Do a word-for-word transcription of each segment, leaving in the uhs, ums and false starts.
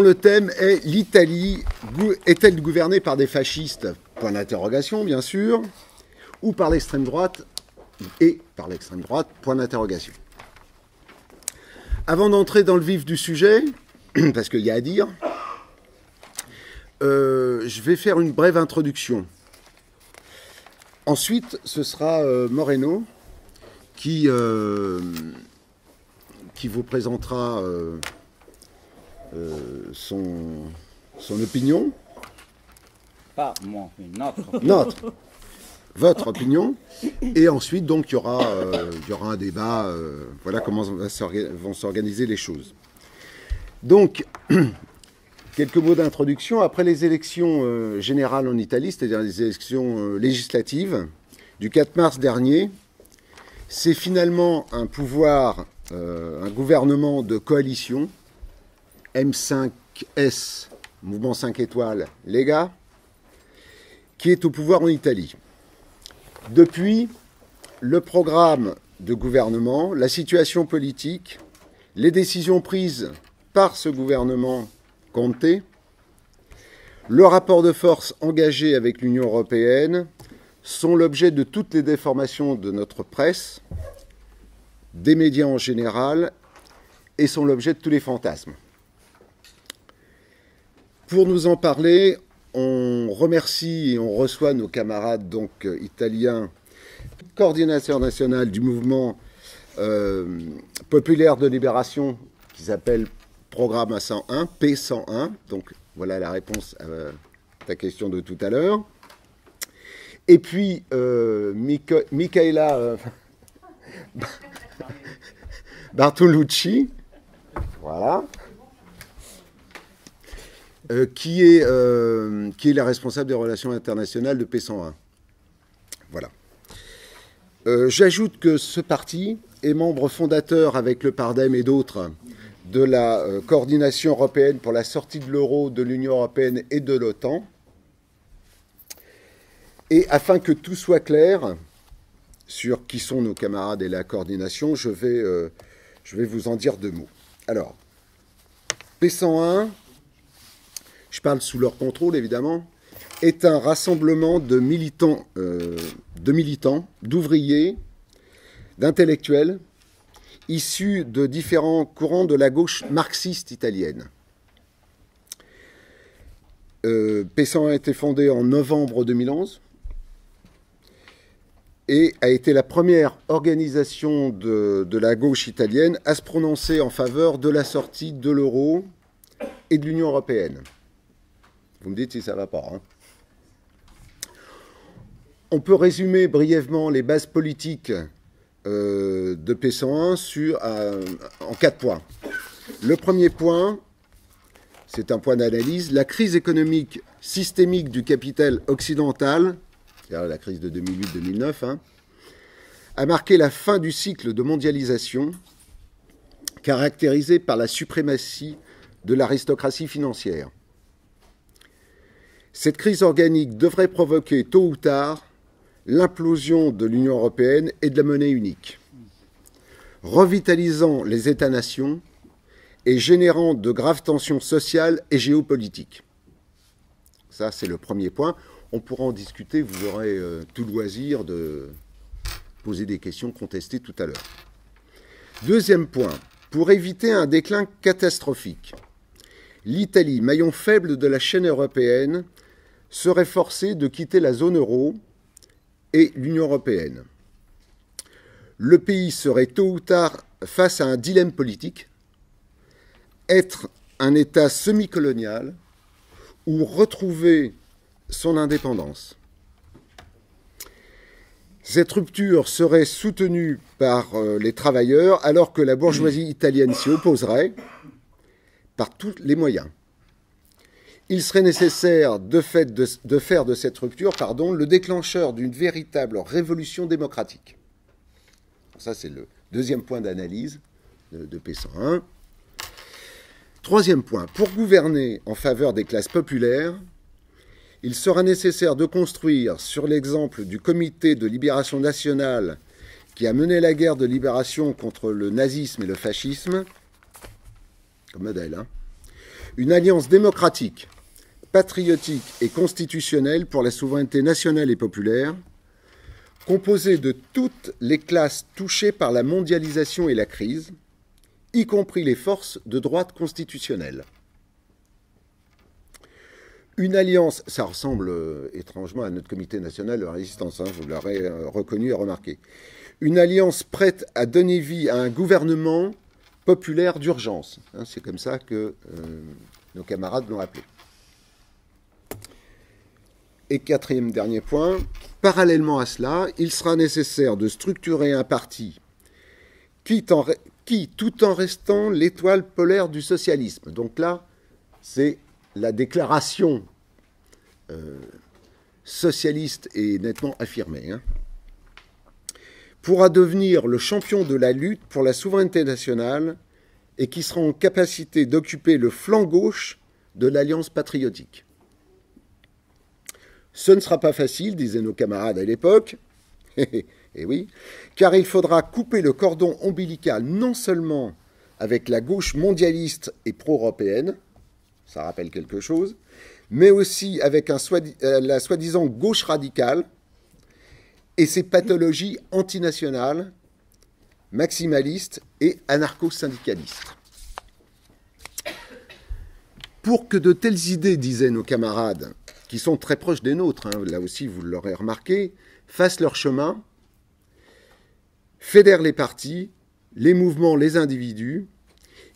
Le thème est « L'Italie est-elle gouvernée par des fascistes ?» Point d'interrogation, bien sûr. Ou par l'extrême droite et par l'extrême droite, point d'interrogation. Avant d'entrer dans le vif du sujet, parce qu'il y a à dire, euh, je vais faire une brève introduction. Ensuite, ce sera euh, Moreno qui, euh, qui vous présentera... Euh, Euh, son, son opinion. Pas mon, notre. Notre. Votre opinion. Et ensuite, donc, il y aura, euh, il y aura un débat. Euh, voilà comment vont s'organiser les choses. Donc, quelques mots d'introduction. Après les élections euh, générales en Italie, c'est-à-dire les élections euh, législatives, du quatre mars dernier, c'est finalement un pouvoir, euh, un gouvernement de coalition, M cinq S, Mouvement cinq étoiles, Lega, qui est au pouvoir en Italie. Depuis, le programme de gouvernement, la situation politique, les décisions prises par ce gouvernement Conte, le rapport de force engagé avec l'Union européenne sont l'objet de toutes les déformations de notre presse, des médias en général, et sont l'objet de tous les fantasmes. Pour nous en parler, on remercie et on reçoit nos camarades donc, italiens, coordinateur national du mouvement euh, populaire de libération qui s'appelle Programme cent un, P cent un. Donc voilà la réponse à ta question de tout à l'heure. Et puis, euh, Mica- Micaela euh, Bartolucci, voilà. Euh, qui, est, euh, qui est la responsable des relations internationales de P cent un. Voilà. Euh, J'ajoute que ce parti est membre fondateur, avec le Pardem et d'autres, de la euh, coordination européenne pour la sortie de l'euro, de l'Union européenne et de l'OTAN. Et afin que tout soit clair sur qui sont nos camarades et la coordination, je vais, euh, je vais vous en dire deux mots. Alors, P cent un... je parle sous leur contrôle évidemment, est un rassemblement de militants, euh, de militants, d'ouvriers, d'intellectuels, issus de différents courants de la gauche marxiste italienne. Euh, P cent un a été fondé en novembre deux mille onze et a été la première organisation de, de la gauche italienne à se prononcer en faveur de la sortie de l'euro et de l'Union européenne. Vous me dites si ça ne va pas. Hein. On peut résumer brièvement les bases politiques euh, de P cent un sur, euh, en quatre points. Le premier point, c'est un point d'analyse, la crise économique systémique du capital occidental, c'est-à-dire la crise de deux mille huit deux mille neuf, hein, a marqué la fin du cycle de mondialisation caractérisé par la suprématie de l'aristocratie financière. Cette crise organique devrait provoquer, tôt ou tard, l'implosion de l'Union européenne et de la monnaie unique, revitalisant les États-nations et générant de graves tensions sociales et géopolitiques. Ça, c'est le premier point. On pourra en discuter, vous aurez euh, tout loisir de poser des questions contestées tout à l'heure. Deuxième point, pour éviter un déclin catastrophique, l'Italie, maillon faible de la chaîne européenne, serait forcée de quitter la zone euro et l'Union européenne. Le pays serait tôt ou tard face à un dilemme politique, être un État semi-colonial ou retrouver son indépendance. Cette rupture serait soutenue par les travailleurs alors que la bourgeoisie italienne s'y opposerait par tous les moyens. Il serait nécessaire de, fait de, de faire de cette rupture pardon, le déclencheur d'une véritable révolution démocratique. Ça, c'est le deuxième point d'analyse de, de P cent un. Troisième point, pour gouverner en faveur des classes populaires, il sera nécessaire de construire, sur l'exemple du Comité de libération nationale qui a mené la guerre de libération contre le nazisme et le fascisme, comme modèle, hein, une alliance démocratique, patriotique et constitutionnelle pour la souveraineté nationale et populaire, composée de toutes les classes touchées par la mondialisation et la crise, y compris les forces de droite constitutionnelle. Une alliance, ça ressemble étrangement à notre comité national de la résistance, hein, vous l'aurez reconnu et remarqué. Une alliance prête à donner vie à un gouvernement populaire d'urgence. Hein, c'est comme ça que euh, nos camarades l'ont appelé. Et quatrième dernier point, parallèlement à cela, il sera nécessaire de structurer un parti qui, en, qui tout en restant l'étoile polaire du socialisme. Donc là, c'est la déclaration euh, socialiste est nettement affirmée, hein, pourra devenir le champion de la lutte pour la souveraineté nationale et qui sera en capacité d'occuper le flanc gauche de l'Alliance patriotique. Ce ne sera pas facile, disaient nos camarades à l'époque, et oui, car il faudra couper le cordon ombilical non seulement avec la gauche mondialiste et pro-européenne, ça rappelle quelque chose, mais aussi avec un soi la soi-disant gauche radicale et ses pathologies antinationales, maximalistes et anarcho-syndicalistes. Pour que de telles idées, disaient nos camarades, qui sont très proches des nôtres, hein, là aussi vous l'aurez remarqué, fassent leur chemin, fédèrent les partis, les mouvements, les individus,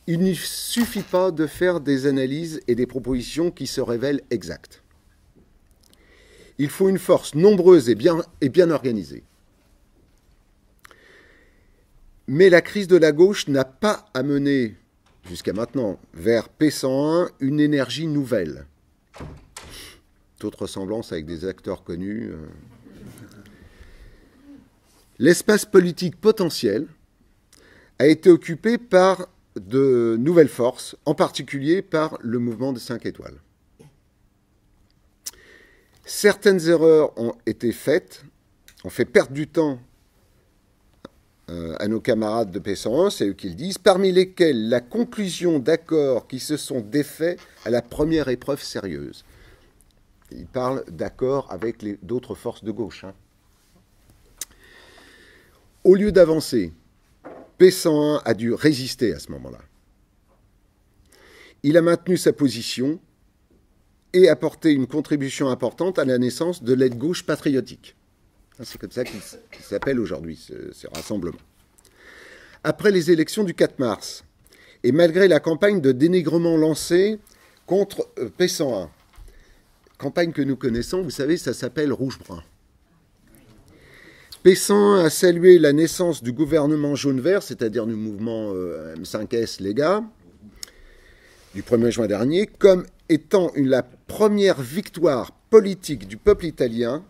il ne suffit pas de faire des analyses et des propositions qui se révèlent exactes. Il faut une force nombreuse et bien, et bien organisée. Mais la crise de la gauche n'a pas amené, jusqu'à maintenant, vers P cent un, une énergie nouvelle. Toute ressemblance avec des acteurs connus. L'espace politique potentiel a été occupé par de nouvelles forces, en particulier par le mouvement des cinq étoiles. Certaines erreurs ont été faites, ont fait perdre du temps euh, à nos camarades de P cent un, c'est eux qui le disent, parmi lesquelles la conclusion d'accords qui se sont défaits à la première épreuve sérieuse. Ils parlent d'accords avec d'autres forces de gauche. Hein. Au lieu d'avancer, P cent un a dû résister à ce moment-là. Il a maintenu sa position et apporté une contribution importante à la naissance de l'aile gauche patriotique. C'est comme ça qu'il s'appelle aujourd'hui ce, ce rassemblement. Après les élections du quatre mars, et malgré la campagne de dénigrement lancée contre P cent un, campagne que nous connaissons, vous savez, ça s'appelle rouge-brun. P cent un a salué la naissance du gouvernement jaune-vert, c'est-à-dire du mouvement M cinq S, les gars, du premier juin dernier, comme étant une, la première victoire politique du peuple italien,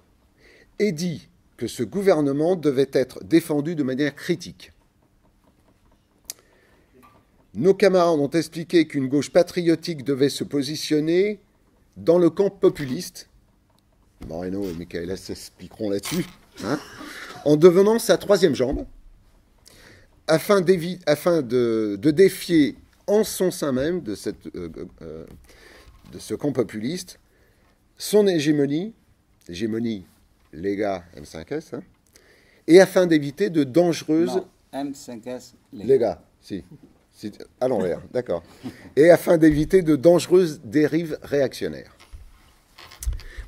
et dit que ce gouvernement devait être défendu de manière critique. Nos camarades ont expliqué qu'une gauche patriotique devait se positionner dans le camp populiste. Moreno et Michaela s'expliqueront là-dessus. Hein, en devenant sa troisième jambe, afin, afin de, de défier en son sein même de, cette, euh, euh, de ce camp populiste son hégémonie, hégémonie les gars M cinq S, hein, et afin d'éviter de dangereuses... Non, M cinq S, les, les gars, si, si à l'envers, d'accord. Et afin d'éviter de dangereuses dérives réactionnaires.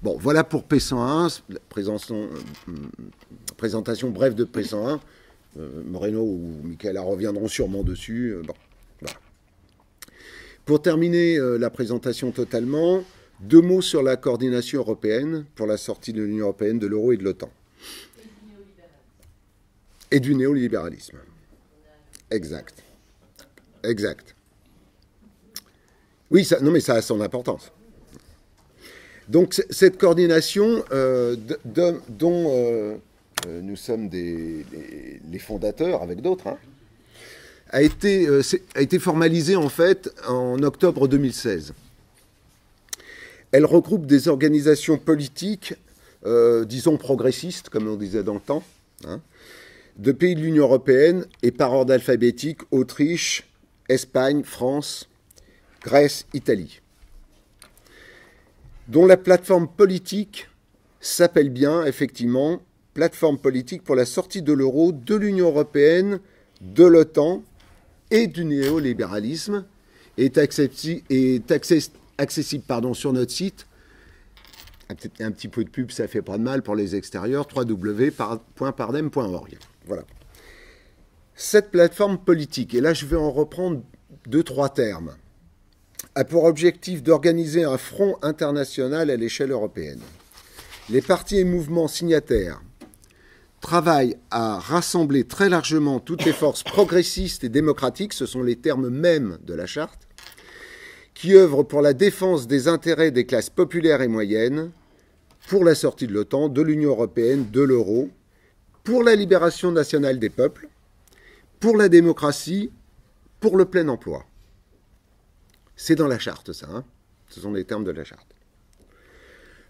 Bon, voilà pour P cent un, présentation, présentation brève de P cent un. Euh, Moreno ou Michaela reviendront sûrement dessus. Euh, bon, voilà. Pour terminer euh, la présentation totalement, deux mots sur la coordination européenne pour la sortie de l'Union européenne, de l'euro et de l'OTAN. Et du néolibéralisme. Exact. Exact. Oui, ça, non mais ça a son importance. Donc cette coordination euh, de, de, dont euh, euh, nous sommes des, les, les fondateurs avec d'autres, hein, a, été, euh, a été formalisée en fait en octobre deux mille seize. Elle regroupe des organisations politiques, euh, disons progressistes, comme on disait dans le temps, hein, de pays de l'Union européenne et par ordre alphabétique, Autriche, Espagne, France, Grèce, Italie, dont la plateforme politique s'appelle bien, effectivement, plateforme politique pour la sortie de l'euro, de l'Union européenne, de l'OTAN et du néolibéralisme, est accessible, est access, accessible pardon, sur notre site. Un petit peu de pub, ça fait pas de mal pour les extérieurs, w w w point pardem point org. Voilà. Cette plateforme politique, et là je vais en reprendre deux, trois termes, a pour objectif d'organiser un front international à l'échelle européenne. Les partis et mouvements signataires travaillent à rassembler très largement toutes les forces progressistes et démocratiques, ce sont les termes mêmes de la charte, qui œuvrent pour la défense des intérêts des classes populaires et moyennes, pour la sortie de l'OTAN, de l'Union européenne, de l'euro, pour la libération nationale des peuples, pour la démocratie, pour le plein emploi. C'est dans la charte, ça, hein, ce sont les termes de la charte.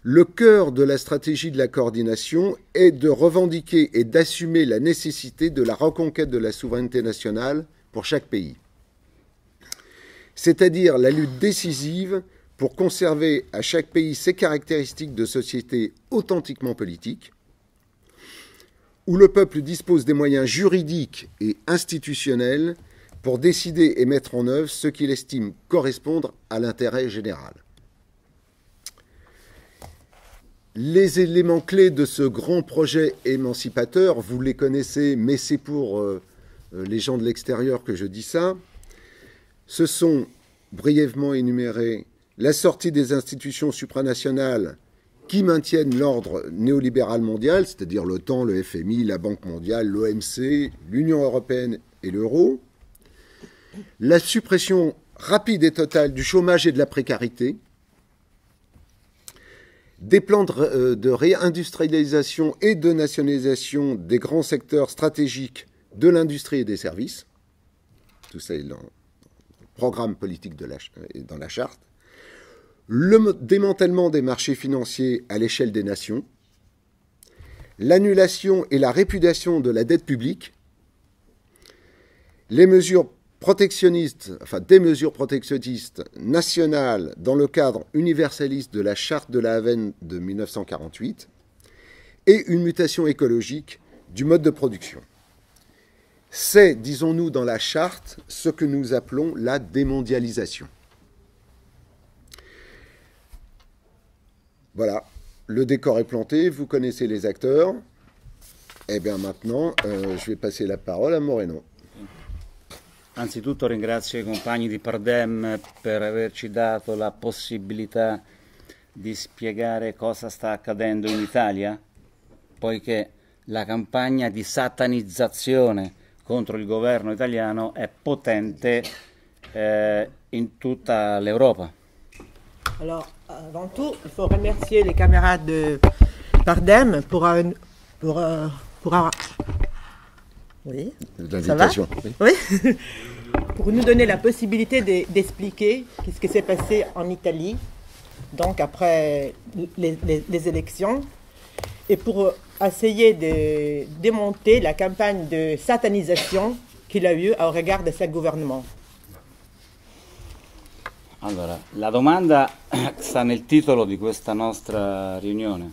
Le cœur de la stratégie de la coordination est de revendiquer et d'assumer la nécessité de la reconquête de la souveraineté nationale pour chaque pays. C'est-à-dire la lutte décisive pour conserver à chaque pays ses caractéristiques de société authentiquement politique, où le peuple dispose des moyens juridiques et institutionnels pour décider et mettre en œuvre ce qu'il estime correspondre à l'intérêt général. Les éléments clés de ce grand projet émancipateur, vous les connaissez, mais c'est pour euh, les gens de l'extérieur que je dis ça. Ce sont brièvement énumérés la sortie des institutions supranationales qui maintiennent l'ordre néolibéral mondial, c'est-à-dire l'OTAN, le F M I, la Banque mondiale, l'O M C, l'Union européenne et l'euro, la suppression rapide et totale du chômage et de la précarité, des plans de, de réindustrialisation et de nationalisation des grands secteurs stratégiques de l'industrie et des services, tout ça est dans le programme politique de la, dans la charte, le démantèlement des marchés financiers à l'échelle des nations, l'annulation et la répudiation de la dette publique, les mesures protectionnistes, enfin des mesures protectionnistes nationales dans le cadre universaliste de la Charte de la Havane de mille neuf cent quarante-huit et une mutation écologique du mode de production. C'est, disons-nous, dans la charte, ce que nous appelons la démondialisation. Voilà, le décor est planté, vous connaissez les acteurs. Eh bien maintenant, euh, je vais passer la parole à Moreno. Anzitutto ringrazio i compagni di Pardem per averci dato la possibilità di spiegare cosa sta accadendo in Italia, poiché la campagna di satanizzazione contro il governo italiano è potente eh, in tutta l'Europa. Alors, avant tout, il faut remercier les camarades de Pardem pour un, pour, euh, pour un... Oui, ça va? Oui. Oui. Pour nous donner la possibilité d'expliquer de, ce qui s'est passé en Italie, donc après les, les, les élections, et pour essayer de démonter la campagne de satanisation qu'il a eue au regard de ce gouvernement. Allora, la domanda sta nel titolo di questa nostra riunione.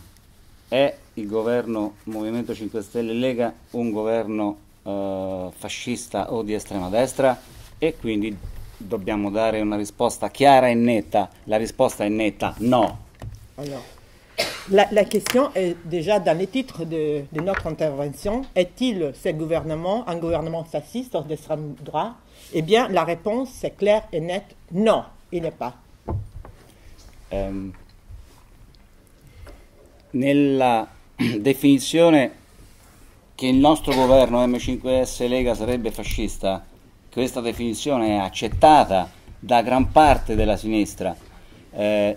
È il governo Movimento cinque Stelle Lega un governo Uh, fascista o di estrema destra? E quindi dobbiamo dare una risposta chiara e netta. La risposta è netta, no. Alors, la, la question est déjà dans les titres de, de notre intervention. Est-il ce gouvernement un gouvernement fasciste ou d'extrême droite? Eh bien, la réponse est claire et nette, non, il n'est pas. Um, nella definizione che il nostro governo M cinque S Lega sarebbe fascista, questa definizione è accettata da gran parte della sinistra, eh,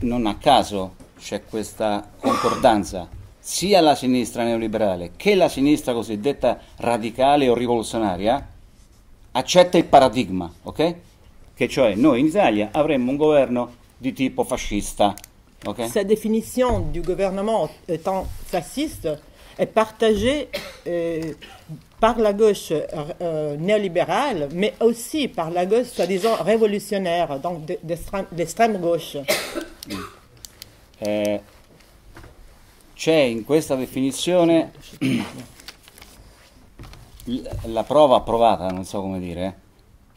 non a caso c'è questa concordanza, sia la sinistra neoliberale che la sinistra cosiddetta radicale o rivoluzionaria accetta il paradigma, ok? Che cioè noi in Italia avremmo un governo di tipo fascista, Okay. Sa définition du gouvernement étant fasciste est partagée euh, par la gauche euh, néolibérale, mais aussi par la gauche soi-disant révolutionnaire, donc d'estrema gauche. Eh, c'è in questa definizione la prova provata, non so come dire,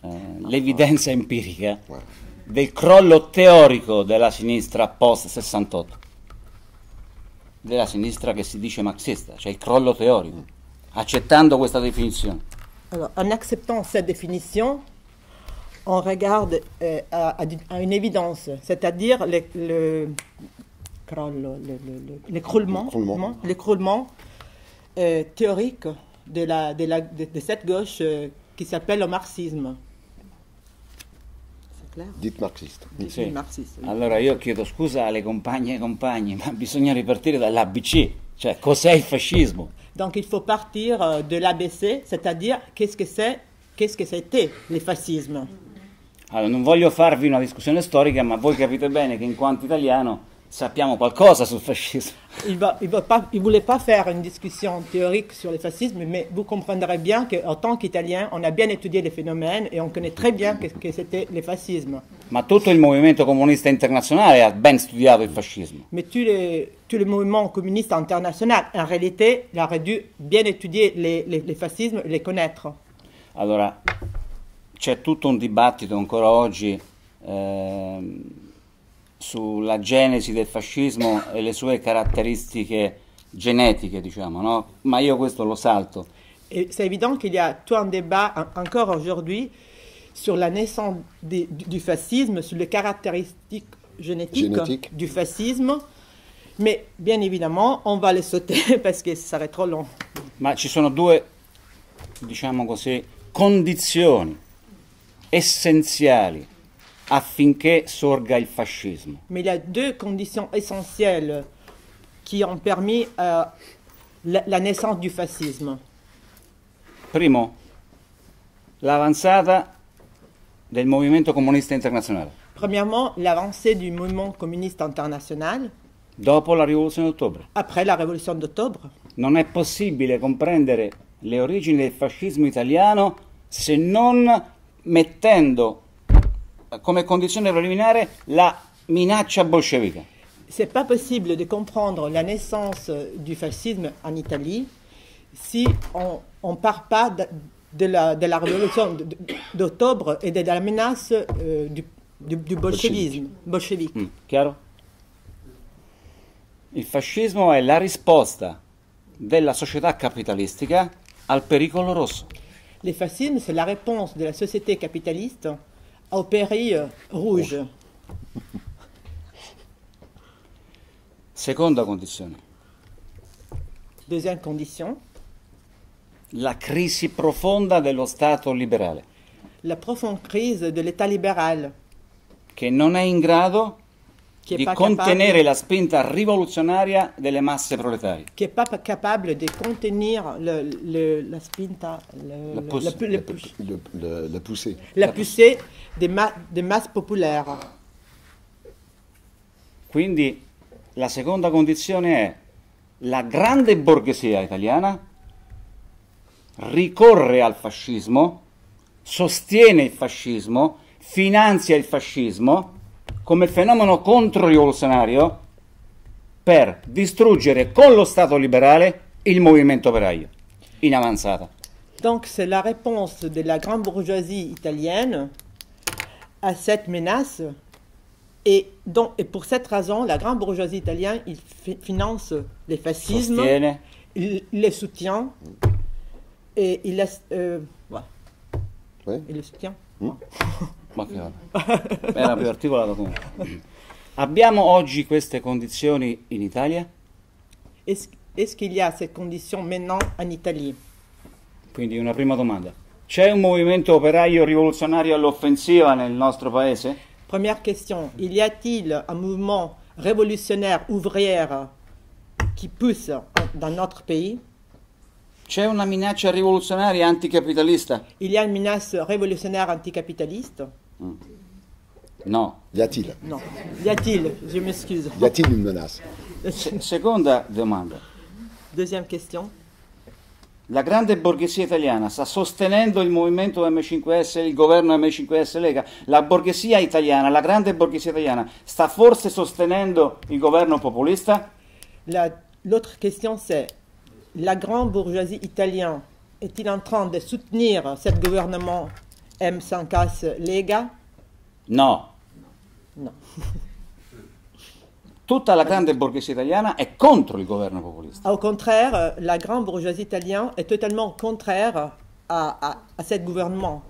eh, l'evidenza empirica del crollo teorico della sinistra post sessantotto, della sinistra che si dice marxista, cioè il crollo teorico. Accettando questa definizione. Alors, en acceptant cette définition, on regarde euh, à, à une évidence, c'est-à-dire le, le, l'écroulement, l'écroulement euh, théorique de, la, de, la, de, de cette gauche euh, qui s'appelle le marxisme. Dite marxista. Sì. marxista sì. Allora io chiedo scusa alle compagne e compagni, ma bisogna ripartire dall'A B C, cioè cos'è il fascismo? Donc il faut partir de l'A B C, c'est-à-dire qu'est-ce que c'est, qu'est-ce que c'était le fascisme. Allora non voglio farvi una discussione storica, ma voi capite bene che in quanto italiano sappiamo qualcosa sul fascismo. Il va, il va pas, il voulait pas faire une discussion théorique sur le fascisme, mais vous comprendrez bien qu'en tant qu'Italien, on a bien étudié les phénomènes et on connaît très bien que, que c'était le fascisme. Ma tutto il movimento comunista internazionale ha ben studiato il fascismo. Mais tout le, tout le mouvement communiste international, en réalité, il aurait dû bien étudier les, les, les fascismes et les connaître. Allora, c'è tutto un dibattito ancora oggi Eh, sulla genesi del fascismo e le sue caratteristiche genetiche, diciamo, no? Ma io questo lo salto. C'est évident qu'il y a tout un débat encore aujourd'hui sur la naissance de, du, du fascisme, sur les caractéristiques génétiques Génétique. du fascisme, mais bien évidemment on va le sauter parce que ça serait trop long. Ma ci sono due, diciamo così, condizioni essenziali affinché sorga il fascismo. Mais il y a deux conditions essentielles qui ont permis euh, la, la naissance du fascisme. Primo, l'avanzata del movimento comunista internazionale. Premièrement, l'avancée du mouvement communiste international. Dopo la rivoluzione d'ottobre. Après la rivoluzione d'ottobre. Non è possibile comprendere le origini del fascismo italiano se non mettendo come condizione preliminare la minaccia bolscevica. C'est pas possible de comprendre la naissance du fascisme en Italie si on on part pas de, de la de la révolution d'octobre et de, de la menace euh, du du, du bolscevisme bolscevique. Mm, chiaro? Il fascismo è la risposta della società capitalistica al pericolo rosso. Le fascisme, c'est la réponse de la société capitaliste au péril rouge. Seconda condizione. Deuxième condition. La crisi profonda dello Stato liberale. La profonde crise de l'État libéral. Che non è in grado è di contenere la spinta rivoluzionaria delle masse proletarie. Che è pas capable de contenir le, le, la spinta, le, la, pousse, la, la, la, la, la poussée. La poussée des ma, de masse popolare. Quindi la seconda condizione è la grande borghesia italiana ricorre al fascismo, sostiene il fascismo, finanzia il fascismo come fenomeno controrivoluzionario per distruggere con lo Stato liberale il movimento operaio in avanzata. Donc c'est la réponse de la grande bourgeoisie italienne à cette menace, et donc et pour cette raison la grande bourgeoisie italienne il finance les fascismes, sostiene, il les soutient et il les euh, ouais. Ouais. Il les soutient. Mm. Ma che era più articolato comunque. Abbiamo oggi queste condizioni in Italia? Est-ce qu'il y a ces conditions maintenant en Italie? Quindi una prima domanda. C'è un movimento operaio rivoluzionario all'offensiva nel nostro paese? Première question. Y a-t-il un mouvement révolutionnaire ouvrière qui pousse dans notre pays? C'è una minaccia rivoluzionaria anticapitalista? Il y a une menace révolutionnaire anticapitaliste? Mm. No. Y a-t-il? No. Y a-t-il, je m'excuse. Y a-t-il une menace? Se seconda domanda. Deuxième question. La grande borghesia italiana sta sostenendo il movimento emme cinque esse, il governo emme cinque esse Lega? La borghesia italiana, la grande borghesia italiana, sta forse sostenendo il governo populista? L'autre question c'est, la grande bourgeoisie italienne est-il en train de soutenir ce gouvernement emme cinque esse Lega? No. No. Tutta la grande borghesia italiana è contro il governo populista. Au contraire, la grande bourgeoisie italienne è totalmente contraria a, a, a questo governo.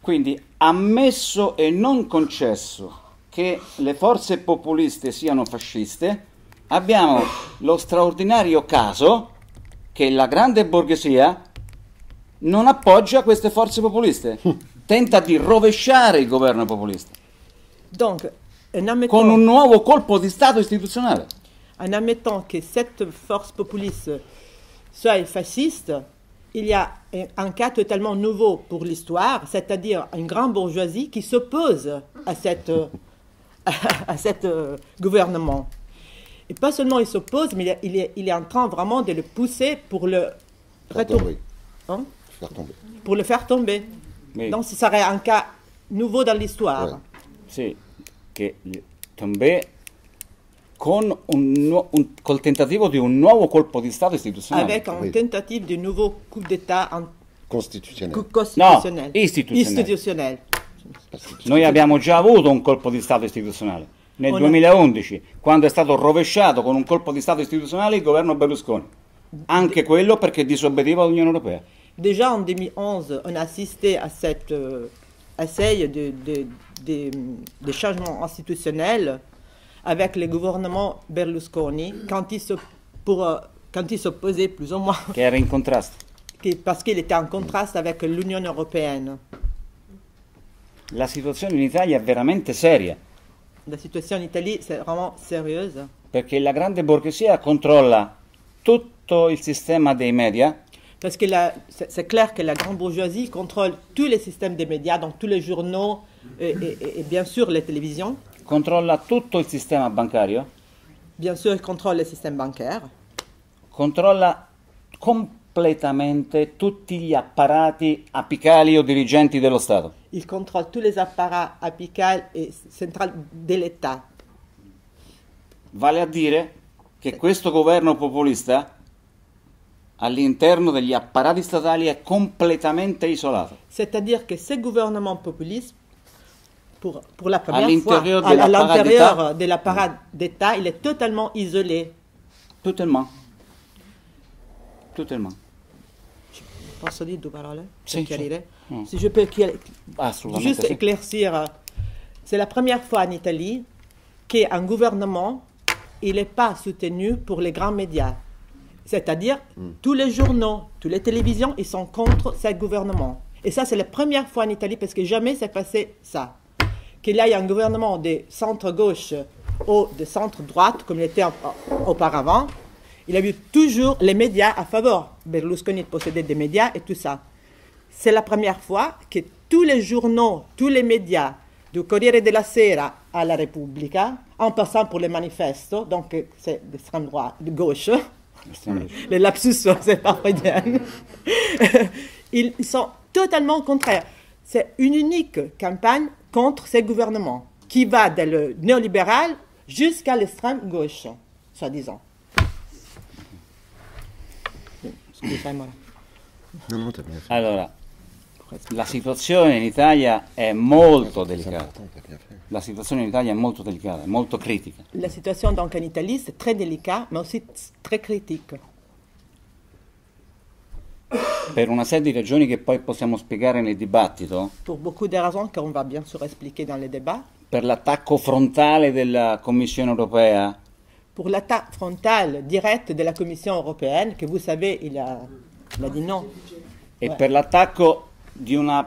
Quindi, ammesso e non concesso che le forze populiste siano fasciste, abbiamo lo straordinario caso che la grande borghesia non appoggia queste forze populiste, tenta di rovesciare il governo populista. Donc, con un nuovo colpo di Stato istituzionale. En ammettant que cette force populiste soit fasciste, il y a un cas totalement nouveau pour l'histoire, c'est-à-dire une grande bourgeoisie qui s'oppose à cette à, à cette gouvernement. Et pas seulement il s'oppose, mais il est, il est en train vraiment de le pousser pour le faire tomber. Hein? Faire tomber. Pour le faire tomber. Oui. Donc ce serait un cas nouveau dans l'histoire. Ouais. Sì. Che tombè con un, un, col tentativo di un nuovo colpo di Stato istituzionale. Avec un tentativo di un nuovo coup d'État costituzionale. No, istituzionale. Noi abbiamo già avuto un colpo di Stato istituzionale nel On duemilaundici, a... quando è stato rovesciato con un colpo di Stato istituzionale il governo Berlusconi, anche quello perché disobbediva all'Unione Europea. Déjà en deux mille onze, on a assisté à cette euh, essai de, de Des, des changements institutionnels avec le gouvernement Berlusconi quand il se, pour, quand il s'opposait plus ou moins. Qui era in contrasto. Parce qu'il était en contraste avec l'Unione européenne. La situazione in Italia è veramente seria. La situazione in Italia è vraiment sérieuse. Perché la grande borghesia controlla tutto il sistema dei media. Parce que c'est clair que la grande bourgeoisie contrôle tous les systèmes des médias, donc tous les journaux et, et, et bien sûr les télévisions. Controlla tutto il sistema bancario. Bien sûr, elle contrôle le système bancaire. Controlla completamente tutti gli apparati apicali o dirigenti dello Stato. Il contrôle tous les apparats apicali e centrali dell'État. Vale a dire che questo governo populista all'interno degli apparati statali è completamente isolato. C'est-à-dire che ce gouvernement populiste, pour, pour la première fois, à l'intérieur de l'apparat d'État, il est totalement isolé. Totalement. Totalement. Posso dire due parole? Sì, chiarire? Sì. Se je peux juste sì. éclaircir, c'est la première fois en Italie qu'un gouvernement, il n'est pas soutenu pour les grands médias. C'est-à-dire, mm. tous les journaux, toutes les télévisions, ils sont contre ce gouvernement. Et ça, c'est la première fois en Italie, parce que jamais s'est passé ça. Qu'il y ait un gouvernement de centre-gauche ou de centre-droite, comme il était auparavant, il a eu toujours les médias à faveur. Berlusconi possédait des médias et tout ça. C'est la première fois que tous les journaux, tous les médias, du Corriere della Sera à la Repubblica, en passant pour les manifestos, donc c'est d'extrême droite, de gauche, les lapsus c'est pas freudienne. Ils sont totalement contraires. C'est une unique campagne contre ces gouvernements qui va dès le néolibéral jusqu'à l'extrême gauche, soi-disant. Allora, la situazione in Italia è molto delicata. La situazione in Italia è molto delicata, è molto critica. La situazione donc in Italia è très délicate, ma aussi très critique. Per una serie di ragioni che poi possiamo spiegare nel dibattito. Pour beaucoup de raisons qu'on va bien sûr expliquer dans le débat. Per l'attacco frontale della Commissione europea. Pour l'attaque frontale directe della Commissione européenne, che vous savez, il a, il a dit non. E ouais. Per l'attacco di una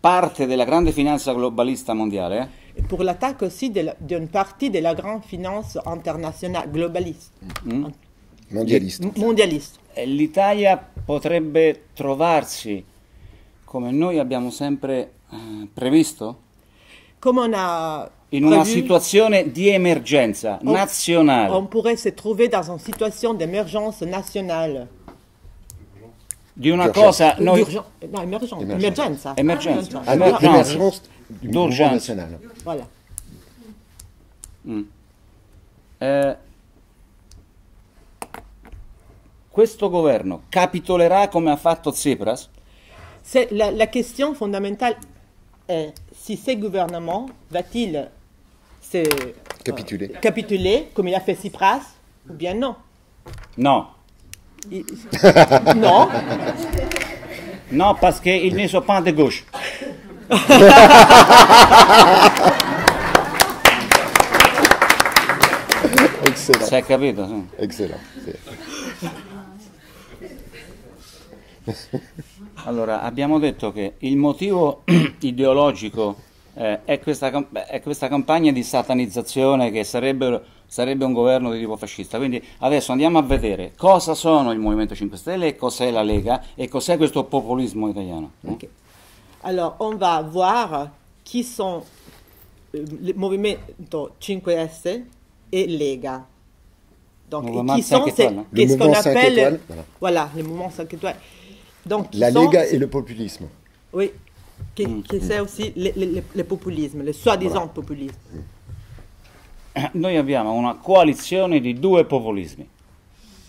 parte della grande finanza globalista mondiale. E per l'attacco aussi di una parte della grande finanza internazionale globalista. Mm. Mondialista. Mondialista. L'Italia potrebbe trovarsi, come noi abbiamo sempre eh, previsto, comme on a in una situazione di emergenza on, nazionale. On pourrait se trouver dans une situation d'émergence nationale. Di una cosa noi urgence, no, emergenza, emergenza. Emergenza. Ah, emergenza. Emergenza. D'urgenza nazionale. Voilà. Mm. Eh, questo governo capitolerà come ha fatto Tsipras? C'est la, la question fondamentale est si ce gouvernement va-t-il se capituler. Euh, capituler comme il a fait Tsipras ou bien non? Non. Il... non. Non, parce qu'ils ne sont pas de gauche. Excellent. Ça a capito, sì. Excellent. Sì. Allora, abbiamo detto che il motivo ideologico eh, è, questa, è questa campagna di satanizzazione che sarebbero, sarebbe un governo di tipo fascista. Quindi adesso andiamo a vedere cosa sono il Movimento cinque Stelle e cos'è la Lega e cos'è questo populismo italiano. Okay. Allora, on va voir chi sono il Movimento cinque Stelle e Lega. Donc, et qui sont ce qu'on appelle voilà, les mouvements cinq étoiles. Donc, la Lega et le populisme. Oui, qui, mm. qui mm. c'est aussi le, le, le populisme, le soi-disant voilà. populisme. Noi abbiamo una coalizione di due populismi.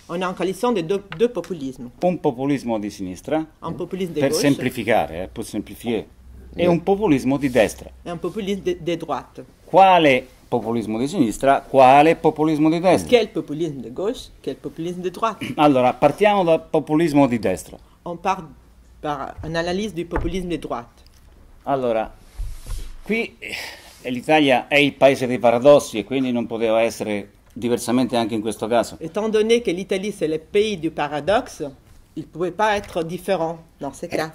On a une coalition de deux, deux populismes. Un populismo di sinistra, un populisme de per gauche. semplificare, eh, per semplifier, mm. e un populismo di destra. E un populismo de, de droite. Quale populismo di sinistra, quale populismo di destra? Quel populismo di gauche, quel populismo di droite? Allora, partiamo dal populismo di destra. On part par un'analisi del populismo di droite. Allora, qui l'Italia è il paese dei paradossi e quindi non poteva essere diversamente anche in questo caso. Étant donné che l'Italia è il paese del paradosso, il ne pouvait pas être différent dans ce cas.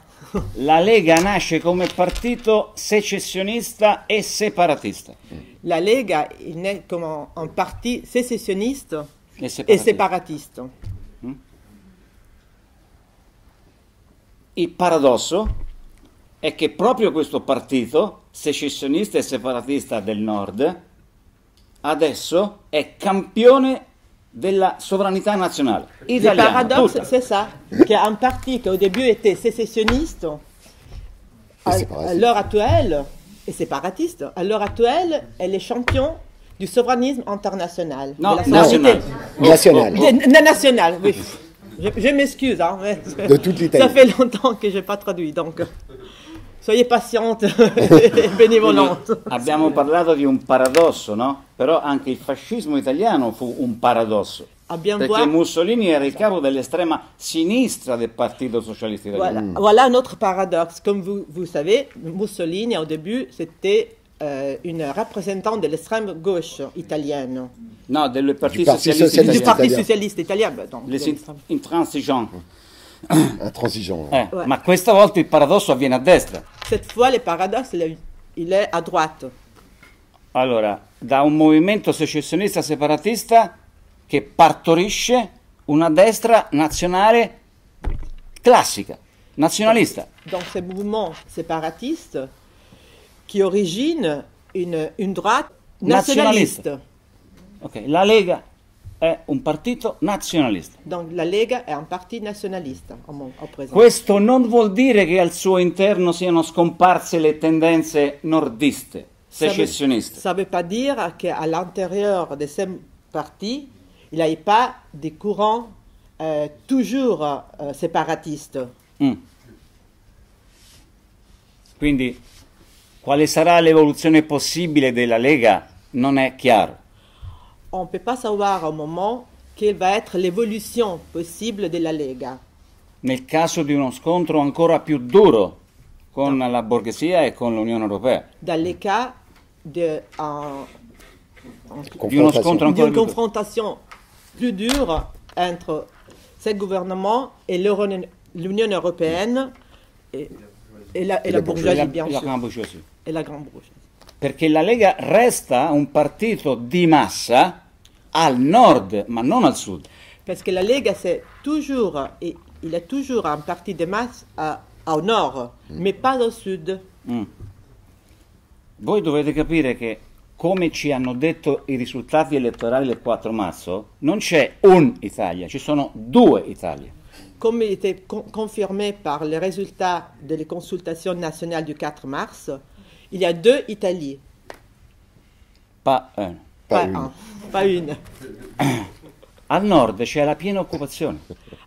La Lega nasce come partito secessionista e separatista. La Lega naît comme un parti sécessionniste et séparatiste. Et séparatiste. Mm. Il paradosso è che proprio questo partito secessionista e separatista del nord adesso è campione della sovranità nazionale italiana. Il paradosso c'est ça, che un parti che au début était sécessionniste à, à l'heure attuelle et séparatiste, à l'heure attuelle elle est champion du souverainisme international. No, nazionale. Nazionale. Nazionale, oui. Je, je m'excuse, hein, mais de toute l'Italie. Ça fait longtemps que je n'ai pas traduit, donc soyez patiente e benevolente. Abbiamo parlato di un paradosso, no? Però anche il fascismo italiano fu un paradosso. Abbiamo perché voir... Mussolini era il capo dell'estrema sinistra del Partito Socialista Italiano. Voilà, mm. voilà un altro paradosso. Come vous, vous savez, Mussolini au début c'était euh, une représentante de l'extrême gauche italienne. No, del Partito Socialista Italiano. Intransigent. Intransigeant. Eh, ouais. Ma questa volta il paradosso avviene a destra. Cette fois, le paradosso il è a droite. Allora, da un movimento secessionista separatista che partorisce una destra nazionale classica, nazionalista. Dans ce mouvement séparatiste qui origine une, une droite nationaliste. Ok, la Lega è un partito nazionalista. Donc, la Lega è un partito nazionalista. Questo non vuol dire che al suo interno siano scomparse le tendenze nordiste, secessioniste. Ça ne veut pas dire qu'à l'intérieur de ce parti, il n'y a pas des courants euh, toujours euh, séparatistes. Mm. Quindi, quale sarà l'evoluzione possibile della Lega non è chiaro. On ne peut pas savoir au moment quelle va être l'évolution possible de la Lega. Nel caso di uno scontro ancora più duro con no. la borghesia e con l'Unione Europea. Dans le cas de, uh, en, di uno scontro ancora di più confrontation più dure entre ce gouvernement et l'Unione Européenne et, et la, et la, la bourgeoisie, bien sûr. Et la grande bourgeoisie. Perché la Lega resta un partito di massa al nord, ma non al sud. Perché la Lega è toujours, il è toujours un partito di massa al nord, mm. ma non al sud. Mm. voi dovete capire che, come ci hanno detto i risultati elettorali del quattro marzo, non c'è un'Italie, ci sono due Italie. Comme il était confirmé par les résultats de les consultations nationales du quattro mars, il y a deux Italies. Pas un. Pas, pas une. Un. Pas une. Al nord c'è la piena occupazione.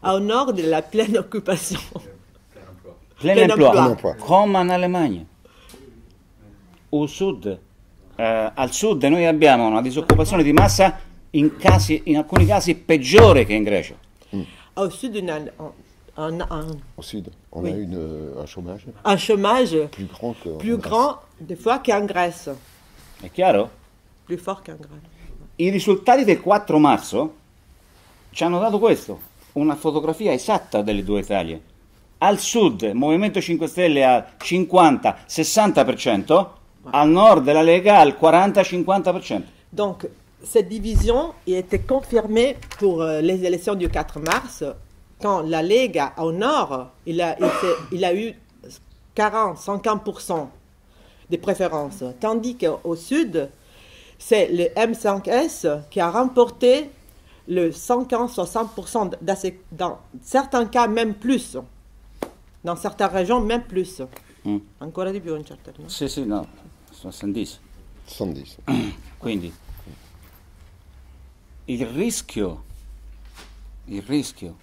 Al nord la piena occupazione. Plein emploi, come in Alemagna. Al sud, eh, al sud noi abbiamo una disoccupazione di massa in, casi, in alcuni casi peggiore che in Grecia. Mm. Au sud, une, un, un, Au sud on oui. a une, un chômage. Un chômage plus grand, que plus grand des fois qu'en Grèce. È chiaro? Plus fort qu'en Grèce. I risultati del quattro marzo ci hanno dato questo, una fotografia esatta delle due Italie. Al sud il Movimento cinque Stelle al cinquanta sessanta per cento, al nord la Lega al quaranta cinquanta per cento. Donc, cette division était confirmée pour les élections du quattro mars, quand la Lega au nord, il a, il il a eu quarante cinquante pour cent des préférences, tandis qu'au sud, c'est le M cinq S qui a remporté le cinquante soixante pour cent, dans certains cas même plus. Dans certaines régions, même plus. Mm. Ancora di più in certe regioni. Sì, sì, no, sono sessanta. sessanta. Quindi, il rischio, il rischio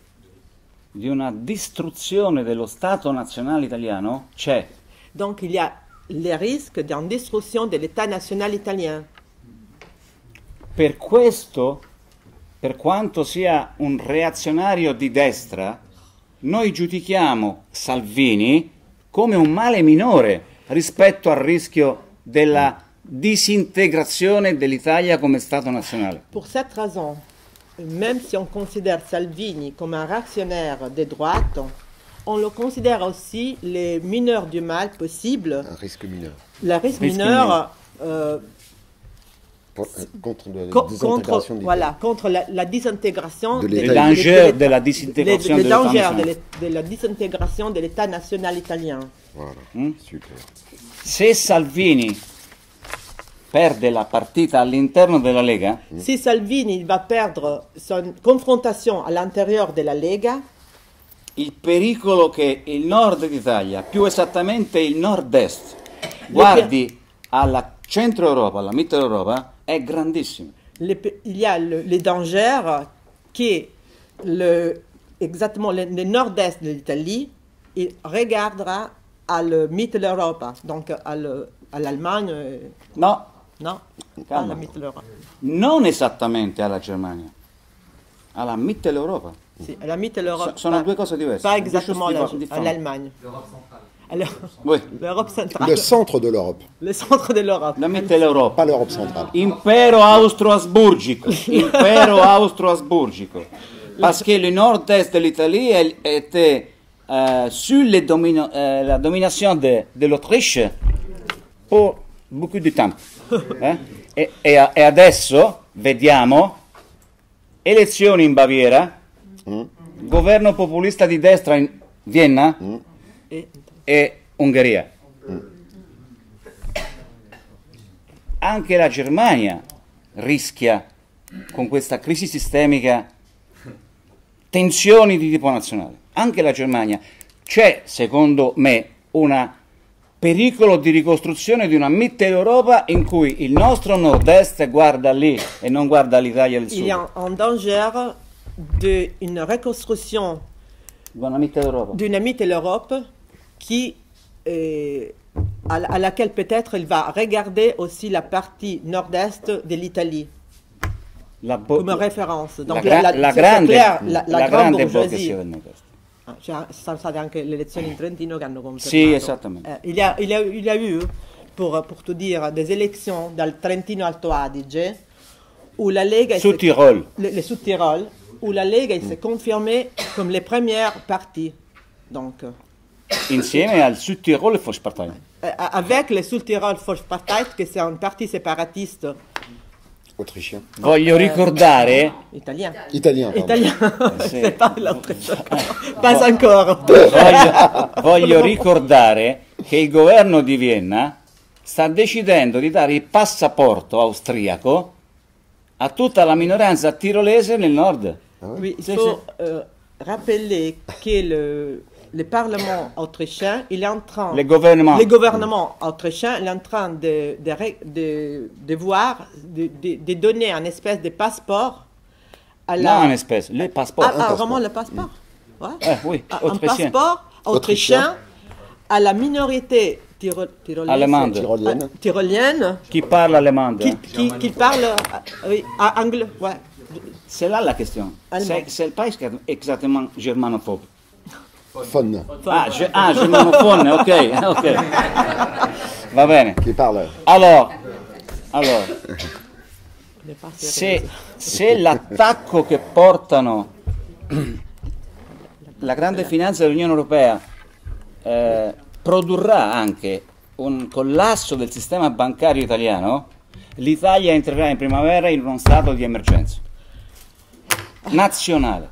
di una distruzione dello Stato nazionale italiano c'è. Donc, il y a le risque d'une destruction de l'État national italien. Per questo, per quanto sia un reazionario di destra, noi giudichiamo Salvini come un male minore rispetto al rischio della disintegrazione dell'Italia come Stato nazionale. Per questa ragione, même se on considère Salvini come un réactionnaire di droite, on le considère aussi les mineurs du mal possible. Un risque mineur. Le risque mineur euh, contre la co désintégration contre, voilà, contre la, la désintégration de l'État de national italien. Voilà. Mm? Super. Se Salvini perde la partita all'interno della Lega, mm? se Salvini va perdere son confrontation all'interno della Lega, il pericolo che il nord d'Italia, più esattamente il nord-est, guardi alla centro Europa, alla mittel Europa, è grandissimo. Le, il y a le, les dangers che le, exactement le, le nord-est de l'Italie regarderà alla mittel Europa, donc all'Allemagne. No, no, alla mittel Europa. Non esattamente alla Germania, alla mittel Europa. Sì, alla mittel Europa. So, sono pas, due cose diverse. Pas exactement all'Allemagne. L'Europe centrale. Le centre de l'Europe. Le centre de l'Europe. La Mitteleuropa. Pas l'Europe centrale. Impero austro-asburgico. Impero austro-asburgico. Parce que le nord-est de l'Italie était euh, sous domino, euh, la domination de, de l'Autriche pour beaucoup de temps. Eh? E, e, e adesso vediamo elezioni in Baviera, mm. governo populista di destra in Vienna, mm. e e Ungheria. Mm. Anche la Germania rischia, con questa crisi sistemica, tensioni di tipo nazionale. Anche la Germania. C'è, secondo me, un pericolo di ricostruzione di una Mitteleuropa in cui il nostro nord-est guarda lì e non guarda l'Italia del sud. Il y a un danger di una ricostruzione di una Mitteleurope qui, euh, à, à laquelle peut-être il va regarder aussi la partie nord-est de l'Italie comme référence. Donc la, la, la, la grande, clair, la, la, la grande, grande bourgeoisie. Ah, ci sono state anche le elezioni in Trentino che hanno confermato. Sì, esattamente. Eh, il, y a, il, y a, il y a eu, pour, pour tout dire, des élections dans le Trentino Alto Adige, où la Lega... Sud-Tirol. Le, le Sud-Tirol, où la Lega mm. s'est confirmée comme les premières parties. Donc... Insieme al Südtirol Volkspartei. Avec le Südtirol Volkspartei, che è un partito separatista autrichien. Voglio ricordare. Italiano. Italiano. Italiano. Se parla autrichien. Passa ancora. Voglio, voglio ricordare che il governo di Vienna sta decidendo di dare il passaporto austriaco a tutta la minoranza tirolese nel nord. Oui, il faut euh, rappeler que le, le Parlement autrichien, il est en train, le gouvernement, le gouvernement autrichien, il est en train de, de, de, de voir, de, de, de donner un espèce de passeport à la... Non, un espèce, le passeport. Ah, ah vraiment le passeport mm. ouais. eh, oui, ah, un passeport autrichien à la minorité Tiro, allemande. Tyrolienne. Ah, tyrolienne. Qui parle allemande. Qui, qui, qui parle oui, anglais. Ouais. C'est là la question. C'est le pays qui est exactement germanophobe. Fon. Ah, je, ah germanophone, ok. okay. Va bene. Qui parle. Alors, alors se, se l'attacco che portano la grande finanza dell'Unione Europea eh, produrrà anche un collasso del sistema bancario italiano, l'Italia entrerà in primavera in uno stato di emergenza nazionale,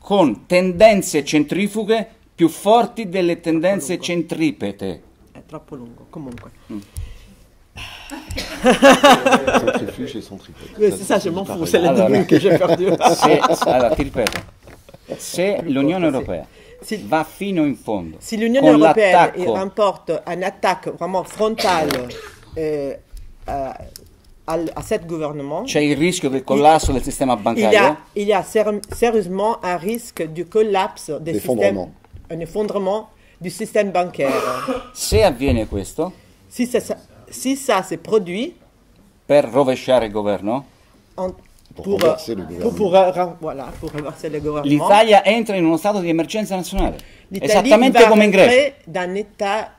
con tendenze centrifughe più forti delle tendenze centripete. È troppo lungo, comunque. Mm. Centrifuge e centripete. C'est ça, je m'en fous, c'est la début che j'ai perdu. Allora, ti ripeto, se l'Unione Europea va fino in fondo. Se l'Unione Europea rapporta un'attacca veramente frontale eh, a, a, a questo governo, c'è il rischio del collasso del sistema bancario? Il y a, a sérieusement un rischio di collasso del sistema, un effondrement del sistema bancario. Se avviene questo, se ça, si ça se produit, per rovesciare il governo, en, Pour, pour, pour, voilà, pour renverser le gouvernement. L'Italia entra in uno stato di emergenza nazionale, esattamente come in Grecia.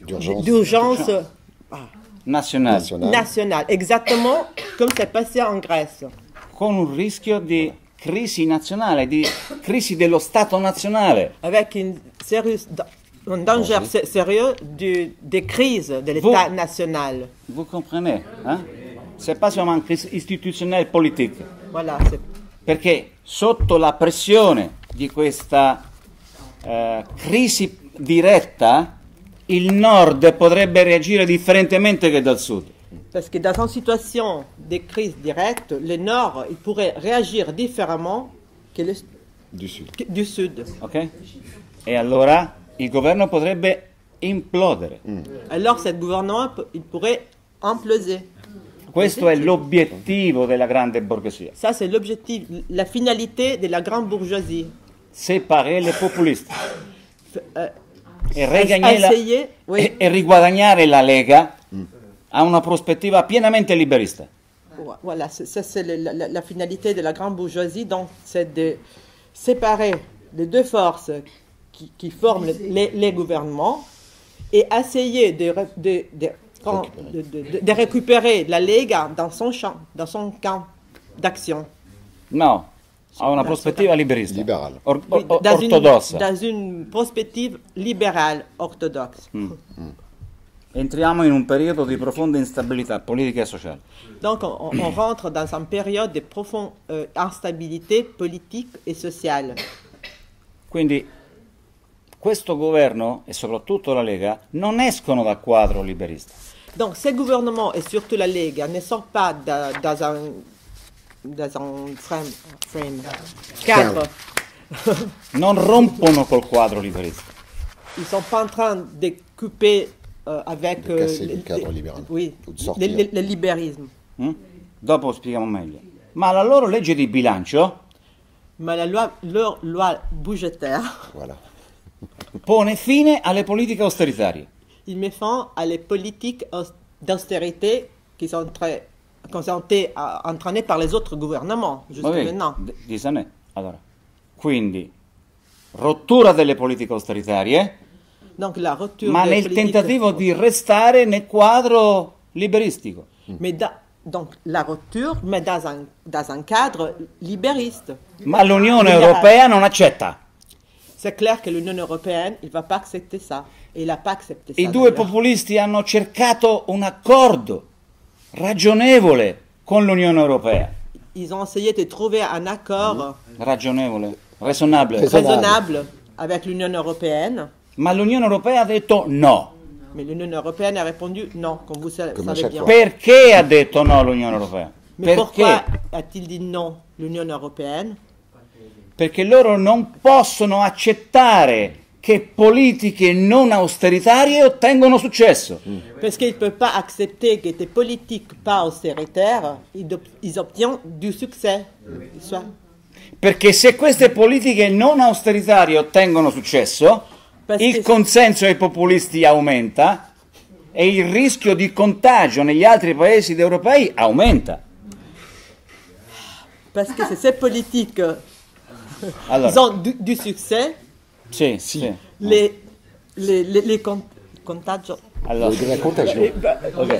D'urgence ah. nazionale. Nazionale. Nazionale, esattamente come si è passato in Grecia. Con un rischio di crisi nazionale, di crisi dello Stato nazionale. Avec une sérieuse, un danger oh, oui. sérieux de, de crise de l'État national. Vous comprenez hein? Se passiamo anche istituzionale e politica, voilà, perché sotto la pressione di questa eh, crisi diretta il nord potrebbe reagire differentemente che dal sud. Perché in una situazione di crisi diretta il nord il pourrait réagir différemment che le du sud. Che, du sud. Okay? E allora il governo potrebbe implodere. Mm. Allora questo governo il pourrait imploser. Questo è l'obiettivo della grande borghesia. Ça c'est l'objectif, la finalité de la grande bourgeoisie. Séparer les populistes. Eh, e, la, essayer, oui. e, e riguadagnare la Lega mm. a una prospettiva pienamente liberista. Voilà, ça c'est la, la, la finalité de la grande bourgeoisie, donc c'est de séparer les deux forces qui, qui forment les, les gouvernements et essayer de... de, de Quand, de, de, de récupérer la Lega dans son champ, dans son camp d'action. Non, a una prospettiva liberista. Libérale. Or, or, or, dans ortodossa. Une, dans une prospettive libérale orthodoxe. Mm. Mm. Entriamo in un periodo di profonda instabilità politica e sociale. Donc on, on rentre dans une période de profonde euh, instabilité politique et sociale. Quindi questo governo e soprattutto la Lega non escono dal quadro liberista. Donc, ce gouvernement et surtout la Lega ne sortent pas dans, dans un, dans un frame, frame, cadre. Non rompono col quadro liberista. Ils ne sont pas en train de couper euh, avec de casser euh, le cadre libérale. Oui, le, le liberismo. Mm? Dopo lo spieghiamo meglio. Ma la loro legge di bilancio. Ma la loi, leur loi budgétaire. Voilà. Pone fine alle politiche austeritarie. Il met fin alle politiques d'austérité qui sont très consentées, entraînées par les autres gouvernements, jusqu'à maintenant. Allora, quindi, rottura delle politiche austeritarie, Donc, la ma nel politiques... tentativo di restare nel quadro liberistico. Mais da, donc, la rottura, ma dans un, dans un cadre liberiste. Ma l'Unione Europea non accetta. C'est clair que l'Unione Européenne ne va pas accepter ça. E l'ha pas accepté ça. I due populisti hanno cercato un accordo ragionevole con l'Unione Europea. Ils ont essayé de trouver un accord ragionevole, raisonnable, raisonnable avec l'Unione Européenne. Ma l'Unione Europea ha detto no. Ma l'Unione Europea ha répondu non, comme vous savez bien. Perché ha detto no l'Unione Europea? Ma perché ha-t-il dit no l'Unione Europea? Perché loro non possono accettare che politiche non austeritarie ottengono successo. Mm. Perché ils ne peuvent pas accepter que des politiques pas austéritaires ils obtiennent du succès. Mm. Perché se queste politiche non austeritarie ottengono successo, il consenso ai populisti aumenta e il rischio di contagio negli altri paesi europei aumenta. Perché se queste politiche allora. hanno du, du successo, sì, sì. le, le, le, le cont contagio... Alors, de la contagion. Okay.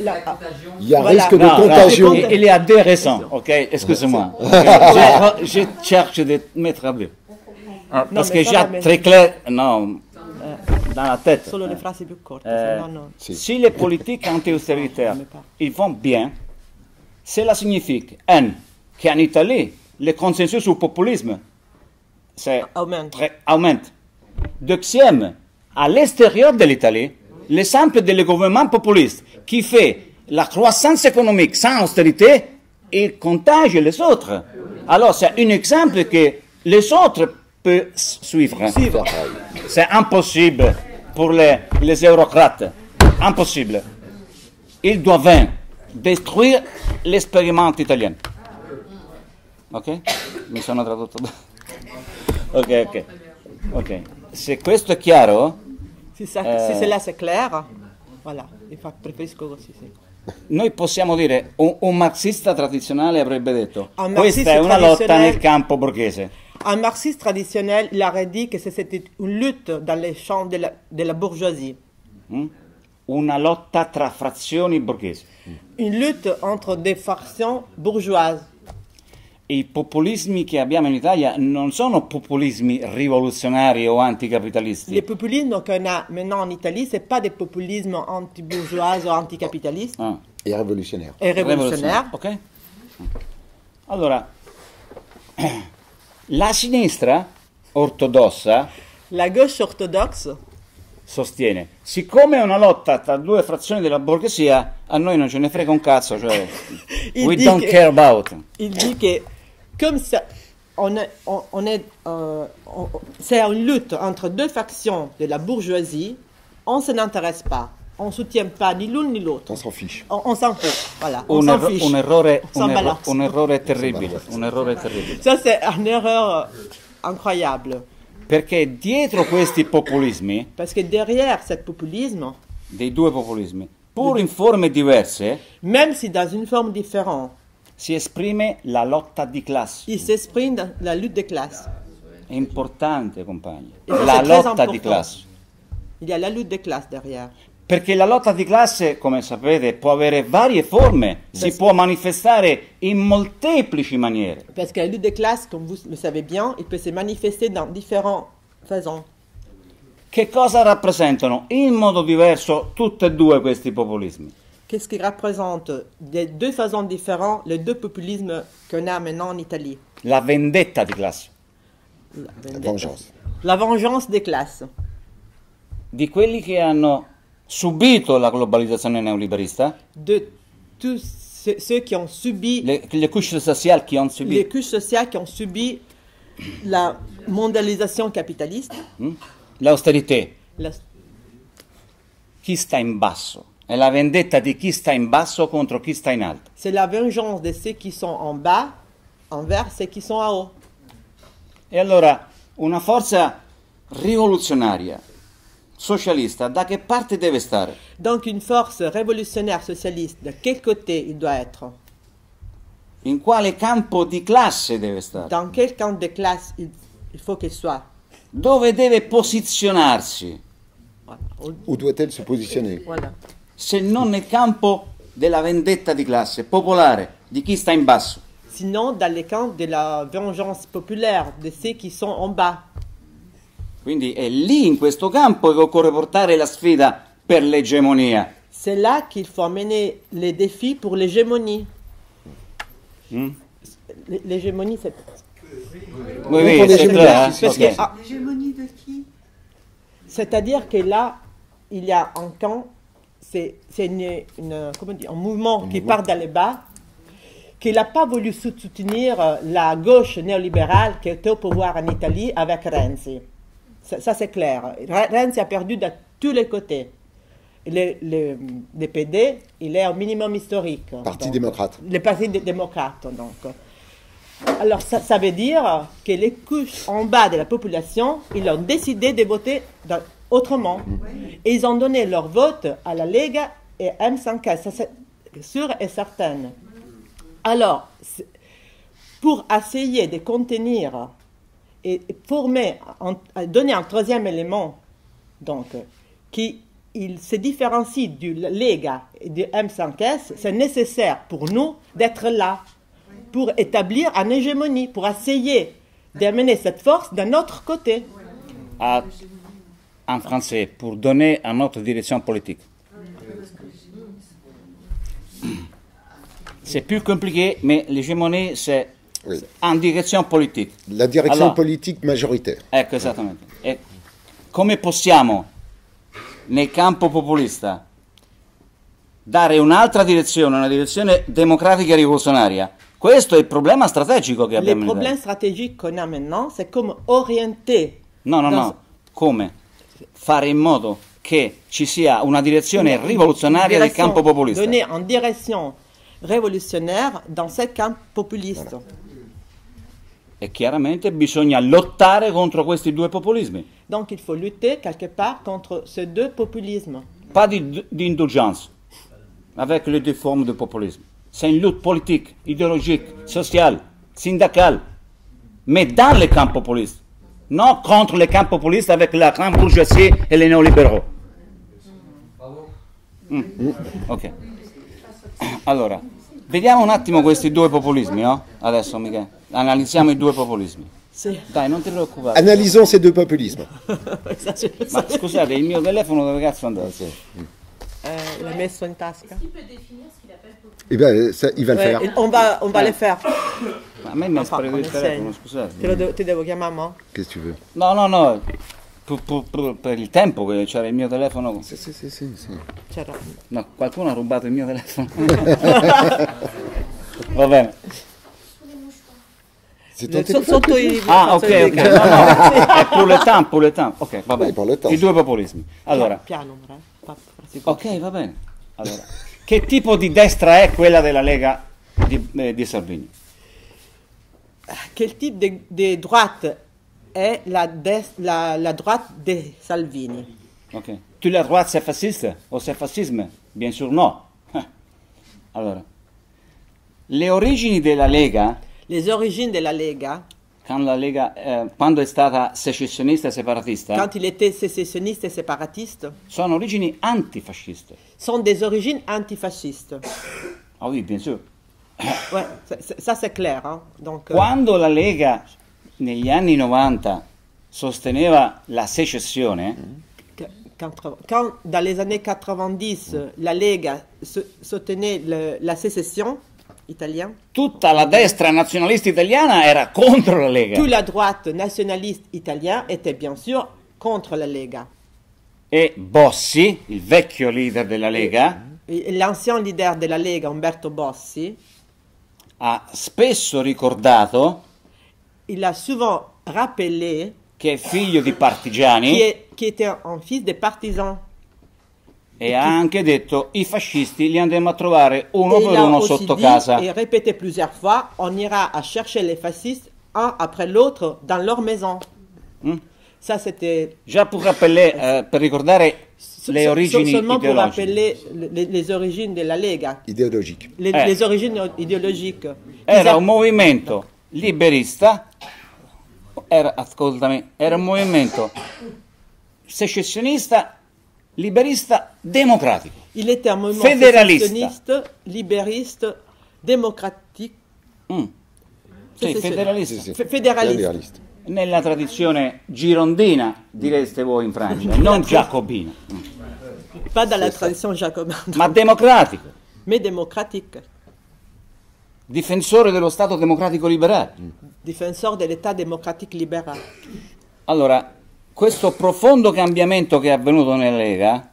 Il y a voilà. risque de non, contagion. Non, il y a deux raisons, ok? Excusez-moi. je, je cherche de mettre à bleu. Ah, parce non, que j'ai très clair... Non. Dans la tête. Solo les phrases plus courtes. Euh, non, si. si les politiques anti-austéritaires ils vont bien, cela signifie un, qu'en Italie, le consensus au populisme augmente. augmente. Deuxième, à l'extérieur de l'Italie, l'exemple du gouvernement populiste qui fait la croissance économique sans austérité, il contagie les autres. Alors c'est un exemple que les autres peuvent suivre. suivre. C'est impossible pour les, les eurocrates. Impossible. Ils doivent détruire l'expérience italienne. Ok? Mi sono tradotto. Ok, ok. Ok. Se questo è chiaro... Se cela è chiaro, voilà. Preferisco così. Noi possiamo dire, un, un marxista tradizionale avrebbe detto, questa è una lotta nel campo borghese. Un marxiste traditionnel, il aurait dit que c'était une lutte dans les champs de la, de la bourgeoisie. Mm. Una lotta tra frazioni borghesi. Mm. Une lutte entre des factions bourgeoises. I populismi che abbiamo in Italia non sono populismi rivoluzionari o anticapitalisti. Les populismes qu'on a maintenant en Italie, ce n'est pas des populismes anti-bourgeois ou anticapitalistes. Ah. Et révolutionnaires. Et révolutionnaires. Ok. Allora... La sinistra ortodossa, la gauche ortodossa, sostiene, siccome è una lotta tra due frazioni della borghesia, a noi non ce ne frega un cazzo, cioè, we don't care about. Il dit che, come ça, on est, on, on est, euh, c'est une lutte entre deux factions de la bourgeoisie, on ne s'en intéresse pas, on ne soutient pas ni l'une ni l'autre. On s'en fiche. On, on s'en fiche, voilà. Un, on erro fiche. un errore, un erro un errore terribile, un errore terribile. Ça c'est un erreur incroyable. Perché dietro questi populismi, perché derrière cet populisme, dei due populismi, pur in forme diverse, même si dans une forme différente, si esprime la lotta di classe. Il s'exprime la lutte de classe. È importante, compagni. La lotta di classe. Il y a la lutte de classe derrière. Perché la lotta di classe, come sapete, può avere varie forme, si può manifestare in molteplici maniere. Perché la lotta di classe, come vous le savez bien, può si manifestare in differenti façons. Che cosa rappresentano in modo diverso tutti e due questi populismi? Qu'est-ce qui rappresenta de due façons différentes les deux populismes qu'on a maintenant en Italie? La vendetta di classe. La, la vengeance. La vengeance di classe. Di quelli che hanno subito la globalizzazione neoliberista, de tutti ceux qui ont subi le, le couches sociales qui ont subi les couches sociales qui ont subi la mondialisation capitaliste, mm? l'austerità, la... chi sta in basso, è la vendetta di chi sta in basso contro chi sta in alto, c'est la vengeance de ceux qui sont en bas envers ceux qui sont en haut. E allora una forza rivoluzionaria socialista, da che parte deve stare? Donc une force révolutionnaire socialiste, da quel côté il doit être? In quale campo di classe deve stare? Dans quel camp de classe il, il faut qu'elle soit? Dove deve posizionarsi? Voilà. O doit-elle se posizionare? Voilà. Se non nel campo della vendetta di classe popolare, di chi sta in basso. Sinon dans le camp de la vengeance populaire, de ceux qui sont en bas. Quindi è lì, in questo campo, che occorre portare la sfida per l'egemonia. C'est là qu'il faut amener les défis pour l'hégémonie. Mm? L'hégémonie, c'est... Oui, oui, c'est clair. Okay. L'hégémonie de qui? C'est-à-dire que là, il y a un camp c'est un mouvement qui part dans le bas, qu'il n'a pas voulu soutenir la gauche néolibérale qui était au pouvoir en Italie avec Renzi. Ça, ça c'est clair. Renzi a perdu de tous les côtés. Le, le D P D, il est au minimum historique. Parti donc, démocrate. Le parti démocrate, donc. Alors, ça, ça veut dire que les couches en bas de la population, ils ont décidé de voter dans, autrement. Oui. Et ils ont donné leur vote à la Lega et M cinq S, ça c'est sûr et certain. Alors, pour essayer de contenir et former, en, donner un troisième élément, donc, qui il se différencie du Lega et du M cinq S, c'est nécessaire pour nous d'être là, pour établir une hégémonie, pour essayer d'amener cette force d'un autre côté. À, en français, pour donner une autre direction politique. C'est plus compliqué, mais l'hégémonie, c'est oui. En direction politique. La direction Alors, politique majoritaire. Ecco, esattamente. E come possiamo, nel campo populista, dare un'altra direzione, una direzione democratica e rivoluzionaria? Questo è il problema strategico che abbiamo. Il problema strategico che abbiamo adesso è come orientare. No, no, no. Come fare in modo che ci sia una direzione una, rivoluzionaria una direzione, del campo populista. Donner en direction révolutionnaire dans ce camp populiste. E chiaramente bisogna lottare contro questi due populismi. Donc il faut lutter quelque part contre ces deux populismes. Pas d'indulgence avec les deux formes de populisme. C'est une lutte politique, idéologique, sociale, syndicale, mais dans les camps populistes, non contre les camps populistes avec la grande bourgeoisie et les néolibéraux. Mm. Ok. Allora, vediamo un attimo questi due populismi, no? Adesso, Michele, analizziamo i due populismi. Sì. Dai, non ti preoccupare. Analizziamo questi due populismi. Ma scusate, il mio telefono dove cazzo è andato? Sì. Euh, la messo in tasca. Eh bien, ça, il va ouais, le faire. On va, on va ouais. les faire. Ma me m'a parlé du téléphone, scusate. Te lo devo, te devo chiamare, mo? Qu'est-ce que tu veux? No, no, no. Per, per, per il tempo che c'era il mio telefono. Sì, sì, sì, sì, sì. C'era. No, qualcuno ha rubato il mio telefono. Va bene. Sotto, sotto i Ah, ok, ok. No, no. Pour le temps, pour le temps. Ok, va bene. I due populismi. Allora. Piano, piano, ok, va bene. Allora, che tipo di destra è quella della Lega di, eh, di Salvini? Quel tipo di, di droite è la, des, la, la droite di Salvini? Ok. Tu la droite sei fascista o sei fascisme? Bien sûr no. Allora, le origini della Lega... Les origines de la Lega. Quand la Lega, eh, quando è stata secessionista e separatista. Quand il était secessionniste et séparatiste. Sono origini antifasciste. Sono des origines antifasciste. Ah oui, bien sûr. Ouais, ça c'est clair. Hein? Donc, quando euh... la Lega negli anni novanta sosteneva la secessione. Quand dans les années quatre-vingt-dix, la Lega soutenait le, la sécession. Italien. Tutta la destra nazionalista italiana era contro la Lega. Tutta la droite nazionalista italiana était bien sûr contro la Lega. E Bossi, il vecchio leader della Lega, l'ancien leader della Lega Umberto Bossi, ha spesso ricordato, il a souvent rappelé, che è figlio di partigiani, che, che était un fils de partisans. E ha anche detto, i fascisti li andremo a trovare uno per uno sotto casa. E ripete plusieurs fois, on ira a chercher les fascistes un après l'autre dans leur maison. Mm. Ça c'était... Già pour rappeler, eh, per ricordare le origini ideologiche. Seulement pour rappeler le, les origines della Lega. Ideologiche. Le, eh. Les origines ideologiche. Era un movimento liberista, era, ascoltami, era un movimento secessionista, liberista democratico. Il était un mouvement fédéraliste, libériste, démocratique. Mm. Sì, fédéraliste. Sì, sì. Fédéraliste. Nella tradizione girondina, direste voi in Francia, non giacobina. Pas dans la tradizione giacobina. Ma democratico. Ma démocratique. Difensore dello Stato democratico liberale. Mm. Difensore dell'État démocratique libérale. Allora, questo profondo cambiamento che è avvenuto nella Lega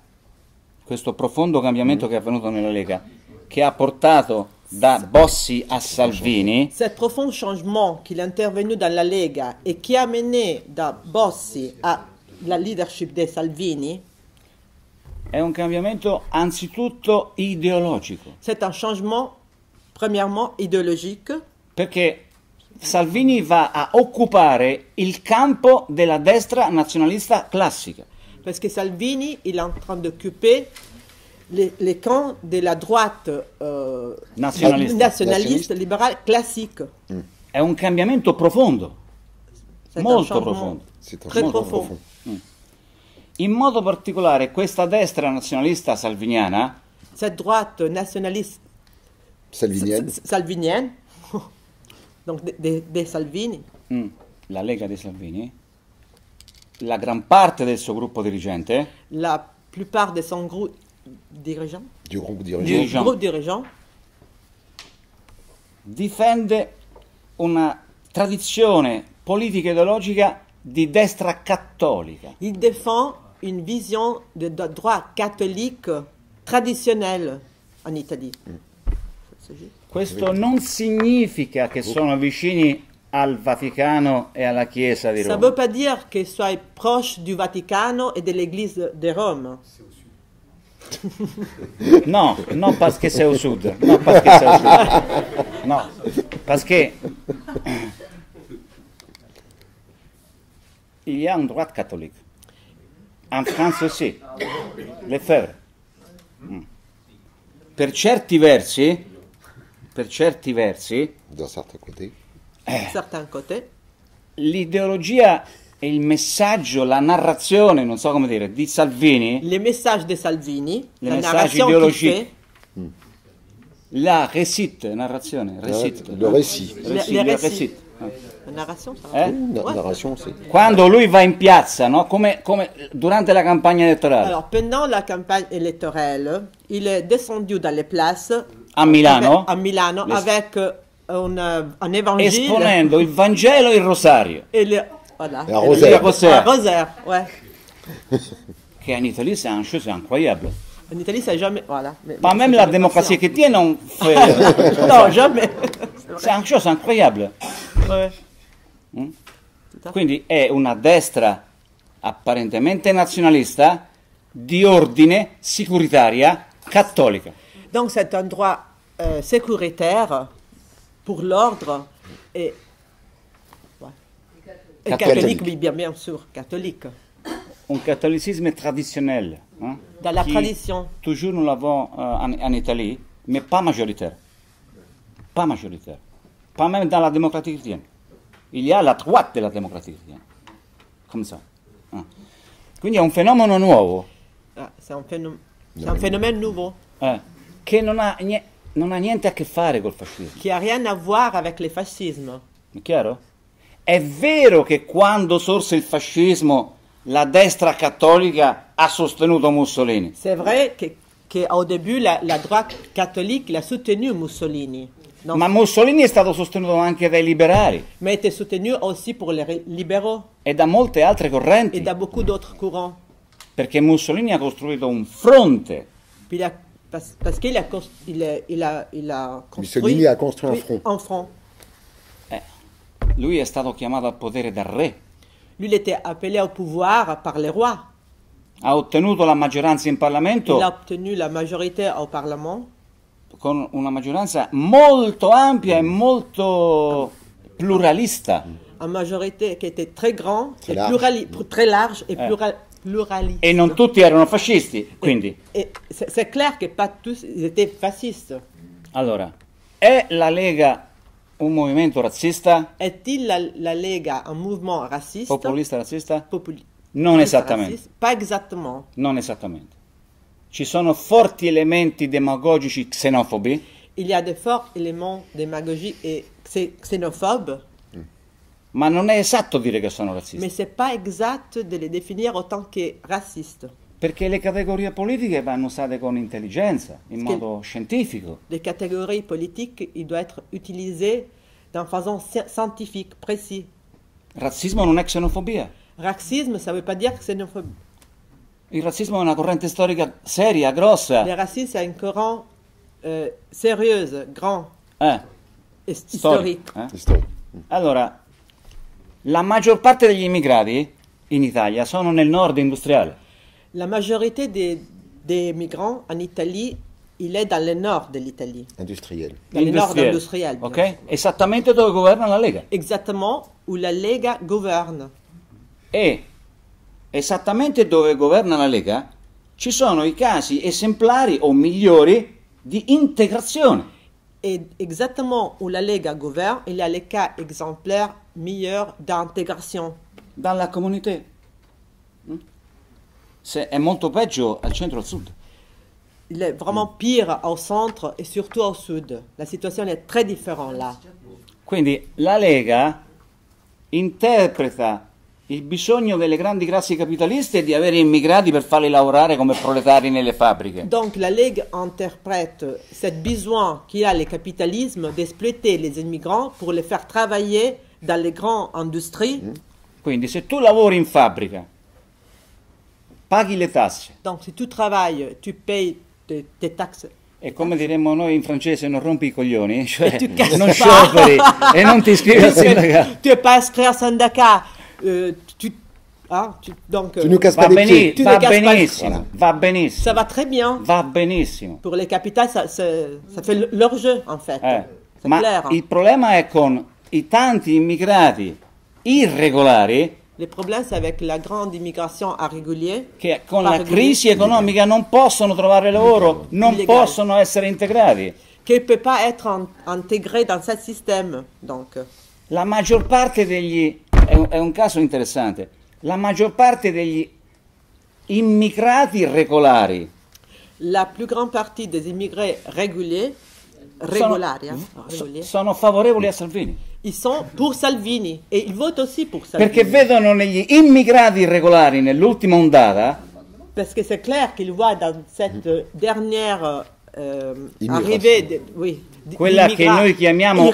questo profondo cambiamento che è avvenuto nella Lega, che ha portato da Bossi a Salvini. Questo profondo changement che è intervenuto dalla Lega e che ha menato da Bossi alla leadership di Salvini è un cambiamento anzitutto ideologico. C'è un changement, premièrement, ideologico. Perché Salvini va a occupare il campo della destra nazionalista classica. Perché Salvini è in train di occupare il campo della droite euh, nazionalista, nazionalista liberale classica. Mm. È un cambiamento profondo, molto profondo. Molto profondo. Mm. In modo particolare questa destra nazionalista salviniana, questa droite nazionalista salvinienne, salvinienne. De, de, de Salvini. Mm. La Lega dei Salvini, la gran parte del suo gruppo dirigente, la plupart de son groupe dirigeant, du groupe dirigeant. Group dirigeant, difende una tradizione politica e ideologica di destra cattolica. Il défend une vision de droite catholique traditionnelle en Italie. Mm. Questo non significa che sono vicini al Vaticano e alla Chiesa di Roma. Ça ne veut pas dire que sois proche du Vaticano e dell'Église de Rome. No, non perché sei au sud. No, perché sei au sud. No, perché il y a une droite catholique. En France aussi. Lefebvre. Mm. Per certi versi per certi versi, eh, l'ideologia e il messaggio, la narrazione, non so come dire, di Salvini, le messaggi di Salvini, le messaggi ideologici, la récite, narrazione, récite, le récit, quando lui va in piazza, no? come, come durante la campagna elettorale. Allora, pendant la campagna elettorale, il è descendu dalle piazze a Milano, a Milano avec un, un evangelo, esponendo il Vangelo e il Rosario. E le, voilà. La Rosaire. La Rosaire, ouais. Che in Italia è una cosa incroyable. In Italia c'est jamais, voilà. Mais, pas même la démocratie chrétienne, on fait... No, jamais. C'est una cosa incroyable. Ouais. Mm? Quindi è una destra apparentemente nazionalista, di ordine sicuritaria cattolica. Donc c'est un droit euh, sécuritaire pour l'ordre et, ouais. et catholique, oui, bien, bien sûr, catholique. Un catholicisme traditionnel. Hein, dans la qui, tradition. Toujours nous l'avons euh, en, en Italie, mais pas majoritaire. Pas majoritaire. Pas même dans la démocratie chrétienne. Il y a la droite de la démocratie chrétienne. Comme ça. Hein. Quindi è un fenomeno nuovo. Ah, c'est un phénomène, c'est un phénomène nouveau. Eh. Che non ha, non ha niente a che fare col fascismo. Che ha rien a voir avec le fascismo. È chiaro? È vero che quando sorse il fascismo la destra cattolica ha sostenuto Mussolini. È vero che, che al début la, la droite cattolica l'ha sostenuto Mussolini. Non? Ma Mussolini è stato sostenuto anche dai liberali. Ma è stato sostenuto anche per i liberali. E da molte altre correnti. E da beaucoup d'autres courants. Perché Mussolini ha costruito un fronte. Parce qu'il a, il a, il a, il a construit, a construit un front. Un front. Eh, lui è stato chiamato al potere dal re. Lui était appelé au pouvoir par le roi. Ha ottenuto la maggioranza in Parlamento. Il a obtenu la majorité au Parlement. Con una maggioranza molto ampia mm. e molto mm. pluralista. Una majorité che était très grande, très large e pluralista. E non tutti erano fascisti, quindi. C'est clair che pas tous étaient fascistes. Allora, è la Lega un movimento razzista? Est-il la, la Lega un movimento razzista? Populista razzista? Populi non esattamente. Pas exactement. Non esattamente. Ci sono forti elementi demagogici xenofobi. Il y a de forts éléments démagogiques et xénophobes. Ma non è esatto dire che sono razzisti. Ma c'est pas exact de les définir autant que razziste. Perché le categorie politiche vanno usate con intelligenza, in Parce modo scientifico. Le categorie politiche devono essere utilizzate in façon scientifique, précis. Razzismo non è xenofobia. Razzismo, ça ne veut pas dire xénophobie. Il razzismo è una corrente storica seria, grossa. Le razzismo è una corrente eh, seriosa, grande, eh. e storica. Eh? Storic. Allora, la maggior parte degli immigrati in Italia sono nel nord industriale. La maggiorità dei, dei migranti in Italia il è dal nord dell'Italia. Industriale. Dal nord industriale. Ok? Esattamente dove governa la Lega. Esattamente dove la Lega governa. E esattamente dove governa la Lega ci sono i casi esemplari o migliori di integrazione. E esattamente dove la Lega governa il è il caso esemplare migliore di integrazione. Dalla comunità. Se è molto peggio al centro e al sud. Il est vraiment pire au centro e surtout au sud. La situazione è très différente là. Quindi la Lega interpreta il bisogno delle grandi classi capitaliste di avere immigrati per farli lavorare come proletari nelle fabbriche. Donc la Lega interprète ce besoin qu'il a le capitalisme d'exploiter les immigrants pour les faire travailler dans les grandes industries. Quindi se tu lavori in fabbrica, paghi le tasse. Donc se tu travailles, tu payes Te, te taxe. E come diremmo noi in francese, non rompi i coglioni, cioè non scioperi e non ti iscrivi al sindacato. Tu n'es pas inscrit al sindacato, uh, tu, ah, tu, donc, tu ne casses pas les pieds. Va benissimo, va benissimo. Ça va très bien. Va benissimo. Per le capitali, ça, ça, ça fait le leur jeu, en fait. Eh. Ma clair, il problema è con i tanti immigrati irregolari. Le problemi sono con la grande immigrazione irregolare. Che con la crisi economica non possono trovare lavoro, non illegale. Possono essere integrati. Che ne possono essere integrati in questo sistema. Donc. La maggior parte degli, è un, è un caso interessante, la maggior parte degli immigrati regolari. La più grande parte degli immigrati regolari sono, sono favorevoli a Salvini. Ils sont pour Salvini e ils votent aussi pour Salvini. Perché vedono negli immigrati irregolari nell'ultima ondata. Perché è chiaro che vedono in questa dernière euh, arrivée de, oui, quella che noi chiamiamo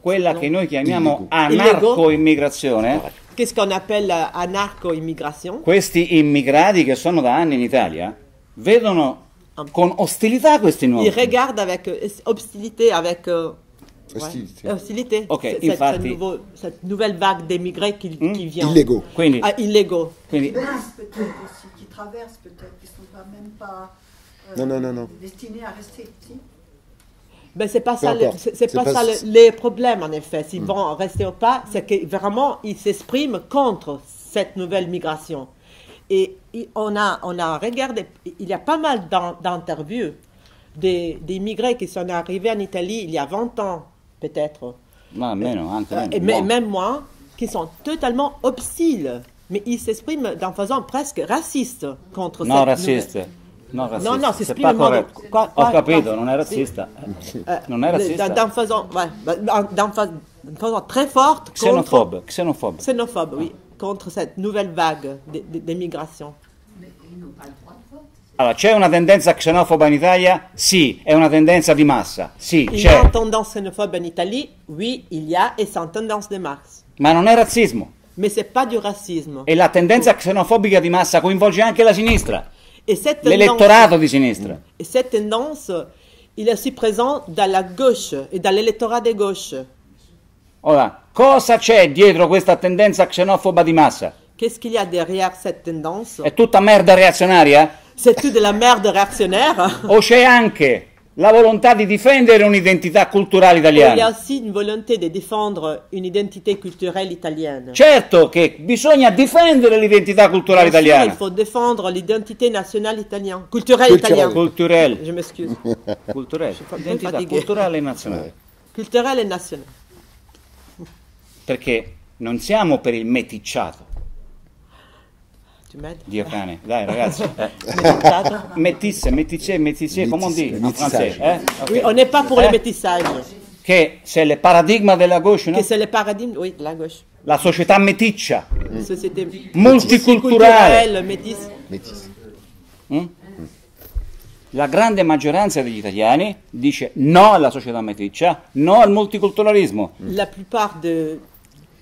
quella che noi chiamiamo anarco-immigrazione. Qu'est-ce qu'on appelle anarco-immigrazione? Questi immigrati che sono da anni in Italia vedono con ostilità questi nuovi. Ils regardent avec hostilité avec euh, Ostilità. Ostilità. Ok, infatti. Questa nuova vague di immigrati che viene. Illégaux. Quindi. Ah, illégaux. Quindi. Che traversano, peut-être, che non sono même pas. No, no, no, no. Destinati a restare ici. Ma non è questo il problema, in effetti. Se vanno a restare o pas, è che veramente si esprimono contro questa nuova migrazione. E abbiamo guardato, il y a pas mal d'interviews di immigrati che sono arrivati in Italia il y a venti anni. Peut-être. Ah, meno, anche meno. Et même, même moi, qui sont totalement hostiles, mais ils s'expriment d'une façon presque raciste contre non cette raciste. Nouvelle... Non raciste. Non, non, c'est pas correct. De... Qua, qua, Ho capito, non è razzista. Non è razzista. D'une façon, ouais, d'une façon, façon très forte. Xénophobe. Contre... Xénophobe. Xénophobe, oui, contre cette nouvelle vague d'immigration. Allora, c'è una tendenza xenofoba in Italia? Sì, è una tendenza di massa. Sì, c'è. C'è una tendenza xenofoba in Italia? Oui, il y a, e c'è una tendenza di massa. Ma non è razzismo. Ma c'est pas du razzismo. E la tendenza xenofobica di massa coinvolge anche la sinistra. L'elettorato di sinistra. E questa tendenza è aussi présente dalla gauche e dall'elettorato di gauche. Ora, cosa c'è dietro questa tendenza xenofoba di massa? Qu'est-ce qu'il y a derrière cette tendance? È tutta merda reazionaria? C'est tout de la merde réactionnaire. O c'è anche la volontà di difendere un'identità culturale italiana. Il y a aussi une volonté de défendre une identité culturelle italienne. Certo che bisogna difendere l'identità culturale italiana. Il faut défendre l'identité nationale italienne. Culturelle italienne. Culturelle. Je m'excuse. Culturelle. Identità culturale e nazionale. Culturale e nazionale. Perché non siamo per il meticciato. Dio cane, dai ragazzi. Métisse, métisse, métisse, come on dit in francese? On n'est pas pour le métissage. Che c'è il paradigma della gauche, no? Che c'è il paradigma, oui, la gauche. La società meticcia, multiculturale, métisse. La grande maggioranza degli italiani dice no alla società meticcia, no al multiculturalismo. La plupart de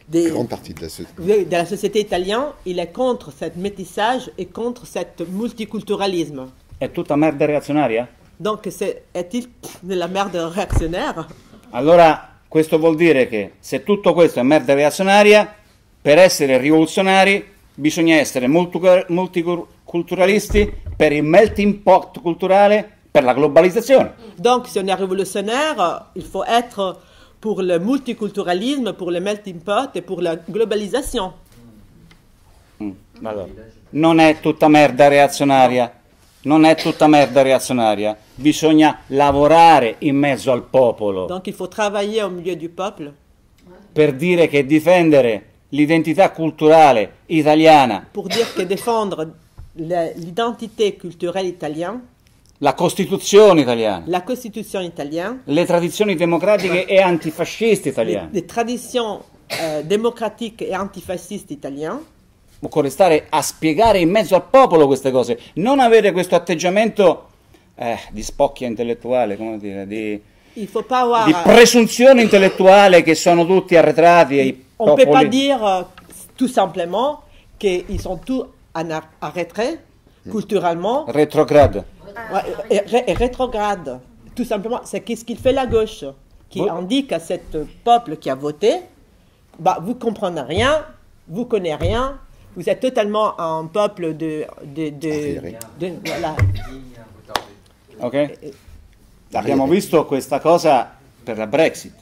des, grande partie de la, so de, de la société italienne, il est contre ce métissage et contre ce multiculturalisme. È tutta merda reazionaria? Donc, c'est, est-il de la merda réactionnaire? Allora, questo vuol dire che se tutto questo è merda reazionaria, per essere rivoluzionari bisogna essere multiculturalisti per il melting pot culturale, per la globalizzazione. Donc, se on est révolutionnaire, il faut être pour le multiculturalisme, pour le melting pot e per la globalizzazione. Mm. Allora, non è tutta merda reazionaria. Non è tutta merda reazionaria, bisogna lavorare in mezzo al popolo. Donc il faut travailler au milieu du peuple. Per dire che difendere l'identità culturale italiana. Pour dire che défendre l'identité culturelle italienne. La Costituzione italiana. La Costituzione italiana. Le tradizioni democratiche e antifasciste italiane. Le, le tradizioni euh, democratiche e antifasciste italiane. Occorre stare a spiegare in mezzo al popolo queste cose, non avere questo atteggiamento eh, di spocchia intellettuale, come dire, di, avoir, di presunzione intellettuale che sono tutti arretrati. E on ne peut pas dire tout simplement qu'ils sont tous arretrés culturellement. Rétrograde. Ouais, et, et rétrograde. Tout simplement, c'est qu'est-ce qu'il fait la gauche, qui oh. indique à cet peuple qui a voté, bah, vous ne comprenez rien, vous ne connaissez rien. Vous êtes totalement un peuple de... de, de, de, de voilà. Ok? Abbiamo visto questa cosa per la Brexit.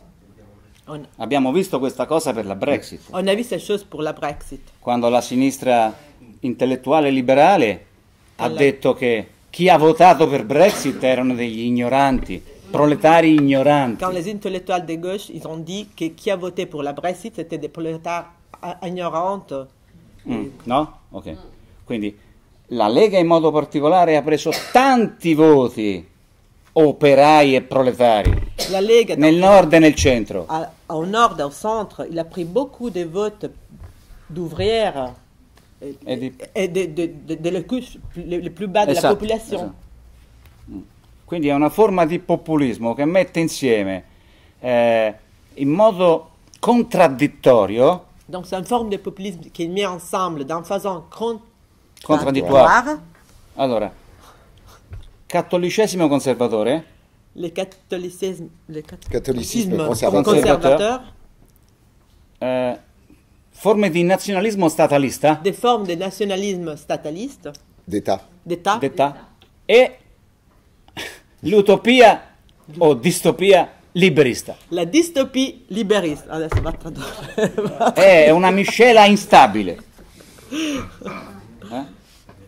On, Abbiamo visto questa cosa per la Brexit. On a vu cette chose pour la Brexit. Quando la sinistra intellettuale liberale ha voilà. detto che chi ha votato per Brexit erano degli ignoranti, proletari ignoranti. Quand les intellectuels de gauche, ils ont dit que chi ha voté pour la Brexit c'était des prolétaires ignorantes. Mm, no? Ok. Quindi la Lega in modo particolare ha preso tanti voti operai e proletari. La Lega nel nord e nel centro. A, au nord e al centro, il ha preso beaucoup de voti d'ouvrières e, e, di... e de, de, de, de le couche le più basse della popolazione. Esatto. Mm. Quindi è una forma di populismo che mette insieme eh, in modo contraddittorio. Donc c'est une forme de populisme qui est mise ensemble dans façon contradittoire. Allora, cattolicesimo conservatore. Le cattolicisme, le cattolicisme conservateur. Eh, forme di nazionalismo statalista. Des formes de nationalisme stataliste. D'État. D'État. D'État. E l'utopia o distopia liberista. La distopia liberista. Adesso va tradurre. È una miscela instabile. Eh?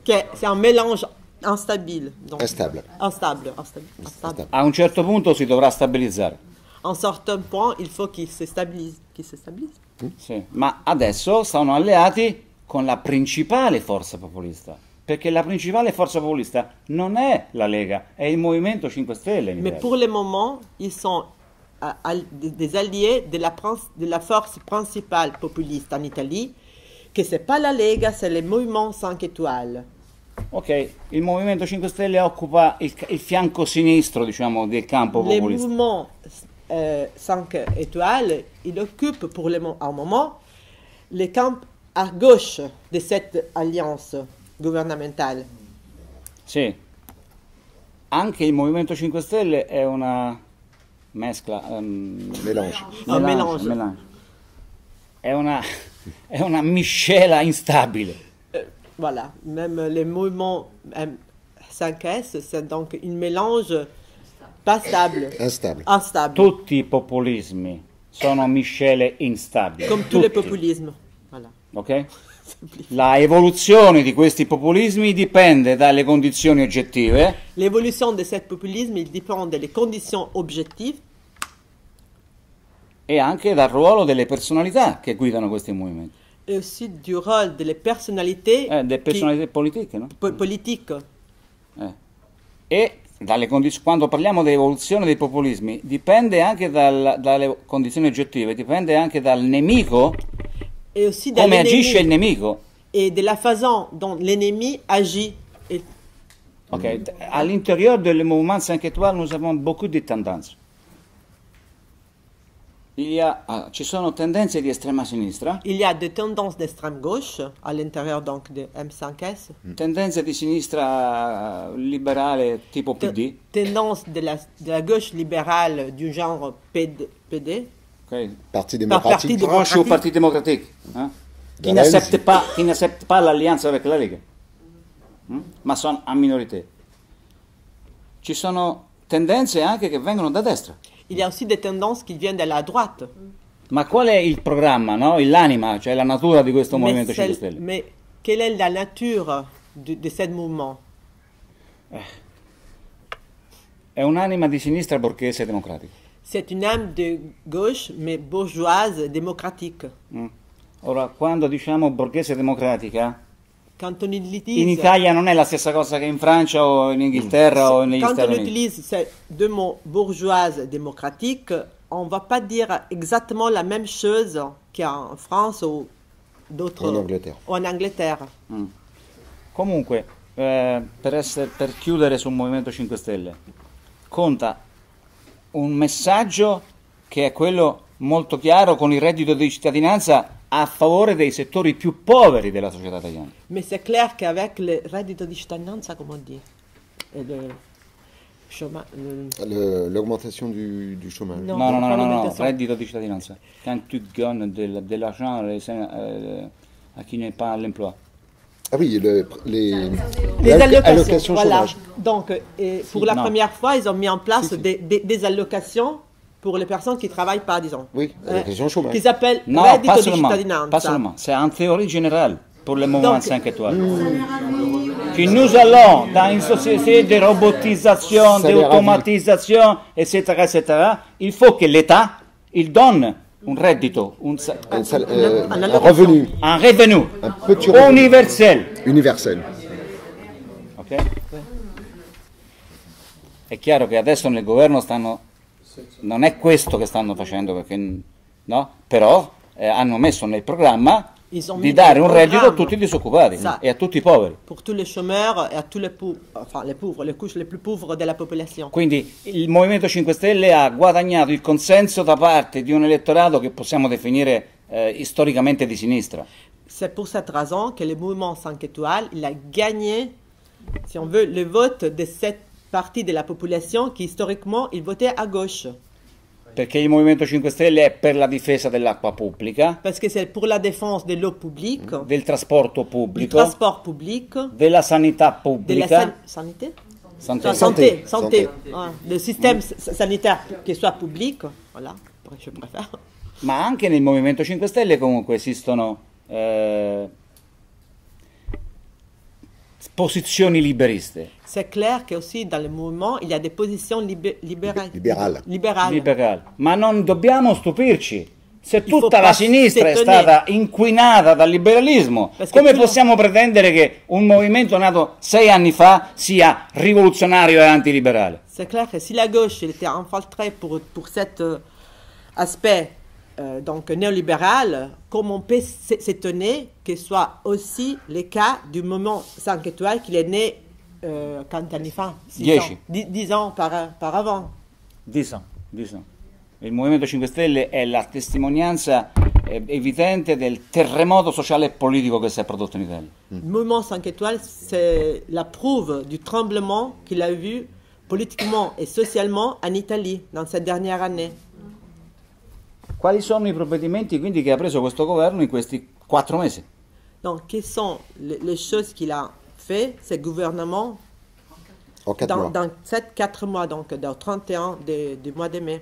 Che è un mélange instabile. Instabile. Instabile. Instabile. A un certo punto si dovrà stabilizzare. A un certo punto il faut qu'il si stabilizzi. Qu'il si stabilizzi. Mm? Sì. Ma adesso sono alleati con la principale forza populista. Perché la principale forza populista non è la Lega, è il Movimento cinque Stelle. Ma per il momento, sono degli alliés della de forza principale populista in Italia, che non è la Lega, è il Movimento cinque Étoiles. Ok, il Movimento cinque Stelle occupa il, il fianco sinistro, diciamo, del campo populista. Il Movimento eh, cinque Étoiles, il occupa per il momento il campo a gauche di questa alleanza governamentale. Sì, anche il Movimento cinque Stelle è una mescla, um, melange. No, melange. Melange. Melange. È una è una miscela instabile. Uh, voilà, même le mouvement cinq S c'est donc une mélange pas stable. Instable. Instable. Tutti i populismi sono miscele instabili. Come tutti i populismi. Voilà. Ok? La evoluzione di questi populismi dipende dalle condizioni oggettive. L'evoluzione di questi populismi dipende dalle condizioni oggettive. E anche dal ruolo delle personalità che guidano questi movimenti. E anche del ruolo delle personalità. Eh, delle personalità che... politiche, no? Po politiche. Eh. E dalle quando parliamo di evoluzione dei populismi, dipende anche dal, dalle condizioni oggettive, dipende anche dal nemico. Come agisce il nemico e della façon dont l'ennemi agit. Et... Ok, all'interno del Movimento cinque Étoiles nous avons beaucoup di tendanze. Il y a, ah, ci sono tendenze di estrema sinistra. Il y a des tendances d'extrême gauche all'intérieur donc de M cinq S. Mm. Tendenze di sinistra liberale tipo P D. T tendance della de gauche liberale du genre P D. Okay. Parti démocratique. Proche au Parti démocratique. Hein? Qui n'accepte pas, pas l'alliance avec la Lega. Mm? Ma sono a minorité. Ci sono tendenze anche che vengono da destra. Il y a aussi des tendances qui viennent de la droite. Ma qual è il programma, no? L'anima, cioè la natura di questo Movimento cinque Stelle? Ma qual è la natura di questo movimento? Eh. È un'anima di sinistra borghese democratica. C'est une âme de gauche, mais bourgeoise démocratique. Mm. Ora, quando diciamo borghese democratica, in Italia non è la stessa cosa che in Francia o in Inghilterra o negli Stati Uniti. Quando on utilise ces deux mots bourgeoise et démocratique, on ne va pas dire exactement la même chose qu'en France ou d'autres en Inghilterra. Mm. Comunque, eh, per, essere, per chiudere sul Movimento cinque Stelle, conta un messaggio che è quello molto chiaro con il reddito di cittadinanza a favore dei settori più poveri della società italiana. Ma è chiaro che avec il reddito di cittadinanza, come dire, l'augmentation du, du chômage. No, no, no, no, no, no, no, reddito di cittadinanza. Quand tu gagnes de, de l'argent euh, à qui n'est pas à l'emploi. Ah oui, le, les, les allocations, allocations voilà. Donc, et pour si, la non. première fois, ils ont mis en place si, si. Des, des, des allocations pour les personnes qui ne travaillent pas, disons. Oui, allocations eh, chômage. Qui s'appellent non, reddito di cittadinanza. Pas seulement, c'est en théorie générale pour le mouvement donc, cinq étoiles. Mm. Que nous allons dans une société de robotisation, d'automatisation, et cetera, et cetera, il faut que l'État, il donne un reddito, un, un, euh, un, un revenu, un revenu, un petit revenu. Universel. Universel. Ok? È chiaro che adesso nel governo stanno, non è questo che stanno facendo, perché, no? Però eh, hanno messo nel programma di dare un reddito a tutti i disoccupati e a tutti i poveri. Per tutti i chômeurs e a tutti i poveri, le couches le più povere della popolazione. Quindi il Movimento cinque Stelle ha guadagnato il consenso da parte di un elettorato che possiamo definire eh, storicamente di sinistra. C'est pour cette raison que le Mouvement cinq étoiles il a gagné, si on veut, le vote de cette partie della popolazione che historiquement il votait à gauche. Perché il Movimento cinque Stelle è per la difesa dell'acqua pubblica, perché è per la difesa dell'eau pubblica, del trasporto pubblico, del trasporto pubblico, della sanità pubblica, della san sanità, santé, santé, del sistema sanitario che sia pubblico, voilà, je préfère. Ma anche nel Movimento cinque Stelle comunque esistono eh, posizioni liberiste. C'est clair che aussi dans le mouvement il y a des positions libé libérales. Libérale. Libérale. Libérale. Ma non dobbiamo stupirci. Se tutta la sinistra è stata inquinata dal liberalismo, come possiamo pretendere che un movimento nato sei anni fa sia rivoluzionario e antiliberale? C'est clair che se la gauche était infiltrée pour, pour cet aspect euh, donc néolibéral, come on peut s'étonner che soit aussi le cas du mouvement cinq étoiles qu'il est né Euh, quanti anni fa? dieci anni par, par avant. dieci anni. Il Movimento cinque Stelle è la testimonianza evidente del terremoto sociale e politico che si è prodotto in Italia. Mm. Il Movimento cinque étoiles c'est la preuve du tremblement qu'il a vu politiquement e socialement in Italia in questa dernière année. Quali sono i provvedimenti quindi che ha preso questo governo in questi quattro mesi? Donc, quelles sont les, les choses qu'il a fait ce gouvernement oh, dans, dans quattro mois, donc dal trentuno du mois de mai.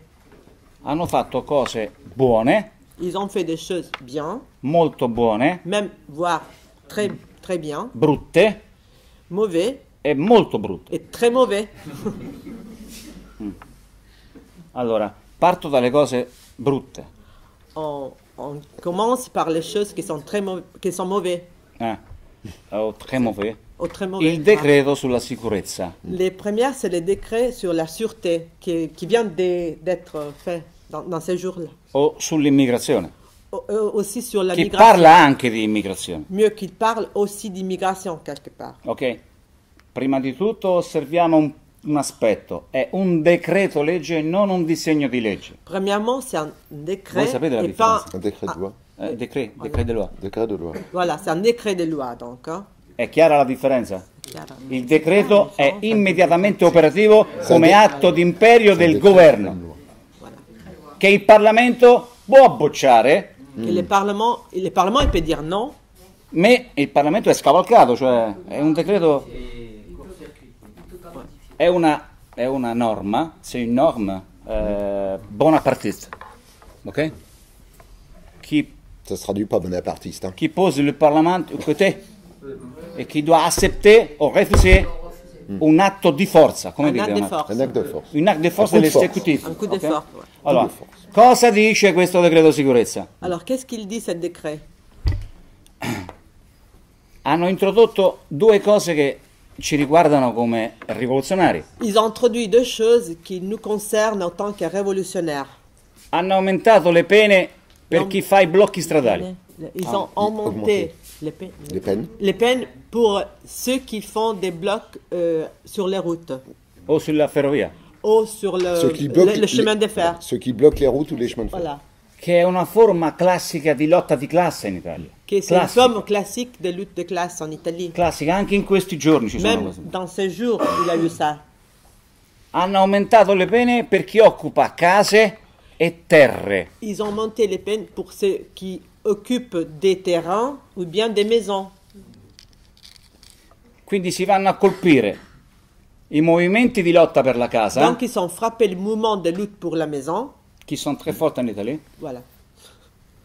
Hanno fatto cose buone. Ils ont fait des choses bien. Molto buone. Même, voire très, très bien. Brutte. Mauvais. E molto brutte. E très mauvais. Allora, parto dalle cose brutte. On, on commence par les choses qui sont, très qui sont mauvaises. Ah. Oh, très mauvais. Il decreto sulla sicurezza. Le prime, c'est le décret sur la sûreté qui, qui vient d'être fait dans, dans ces jours-là. O sull'immigrazione. Aussi sur la migrazione. Che parla anche di immigrazione. Mieux qu'il parle aussi d'immigration quelque part. Ok. Prima di tutto osserviamo un, un aspetto, è un decreto legge e non un disegno di legge. Premièrement, c'est un décret. Voi sapete la differenza? Pas... Un décret de loi. Ah. Eh, décret, voilà. Décret de loi. Décret de loi. Voilà, c'est un décret de loi, donc. Hein? È chiara la differenza? Il decreto è immediatamente operativo come atto d'imperio del governo, che il Parlamento può bocciare. Mm. Il Parlamento il Parlamento può dire no. Ma il Parlamento è scavalcato, cioè è un decreto, è una, è una norma, c'è una norma eh, bonapartiste, ok? Chi ça se traduit pas bonapartiste. Hein? Qui pose le Parlement au côté e chi doit accepter o refuser mm. un atto di forza, come dite? Un atto di forza. Un atto di forza dell'esecutivo. Un coup de force. Allora, cosa dice questo decreto sicurezza? Allora, qu'est-ce qu'il dit cet décret? Hanno introdotto due cose che ci riguardano come rivoluzionari. Ils ont introduit deux choses qui nous concernent en tant que révolutionnaires. Hanno aumentato le pene per non. Chi fa i blocchi stradali. Ils ont ah, augmenté les peines. Les peines. Les peines pour ceux qui font des blocs euh, sur les routes. Ou sur la ferrovia. Ou sur le, le, le chemin de fer. Ceux qui bloquent les routes ou les chemins de fer. Voilà. Che è una forma classica di lotta di classe in Italia. Che è una forma classica di lotta di classe in Italia. Classica, anche in questi giorni ci sono cose. Dans ces jours, il y a eu ça. Hanno aumentato le pene per chi occupa case e terre. Ils ont augmenté les peines pour ceux qui occupent des terrains ou bien des maisons. Quindi si vanno a colpire i movimenti di lotta per la casa. Donc ils ont frappé le mouvement de lutte pour la maison. Qui sono très forti in Italia. Voilà.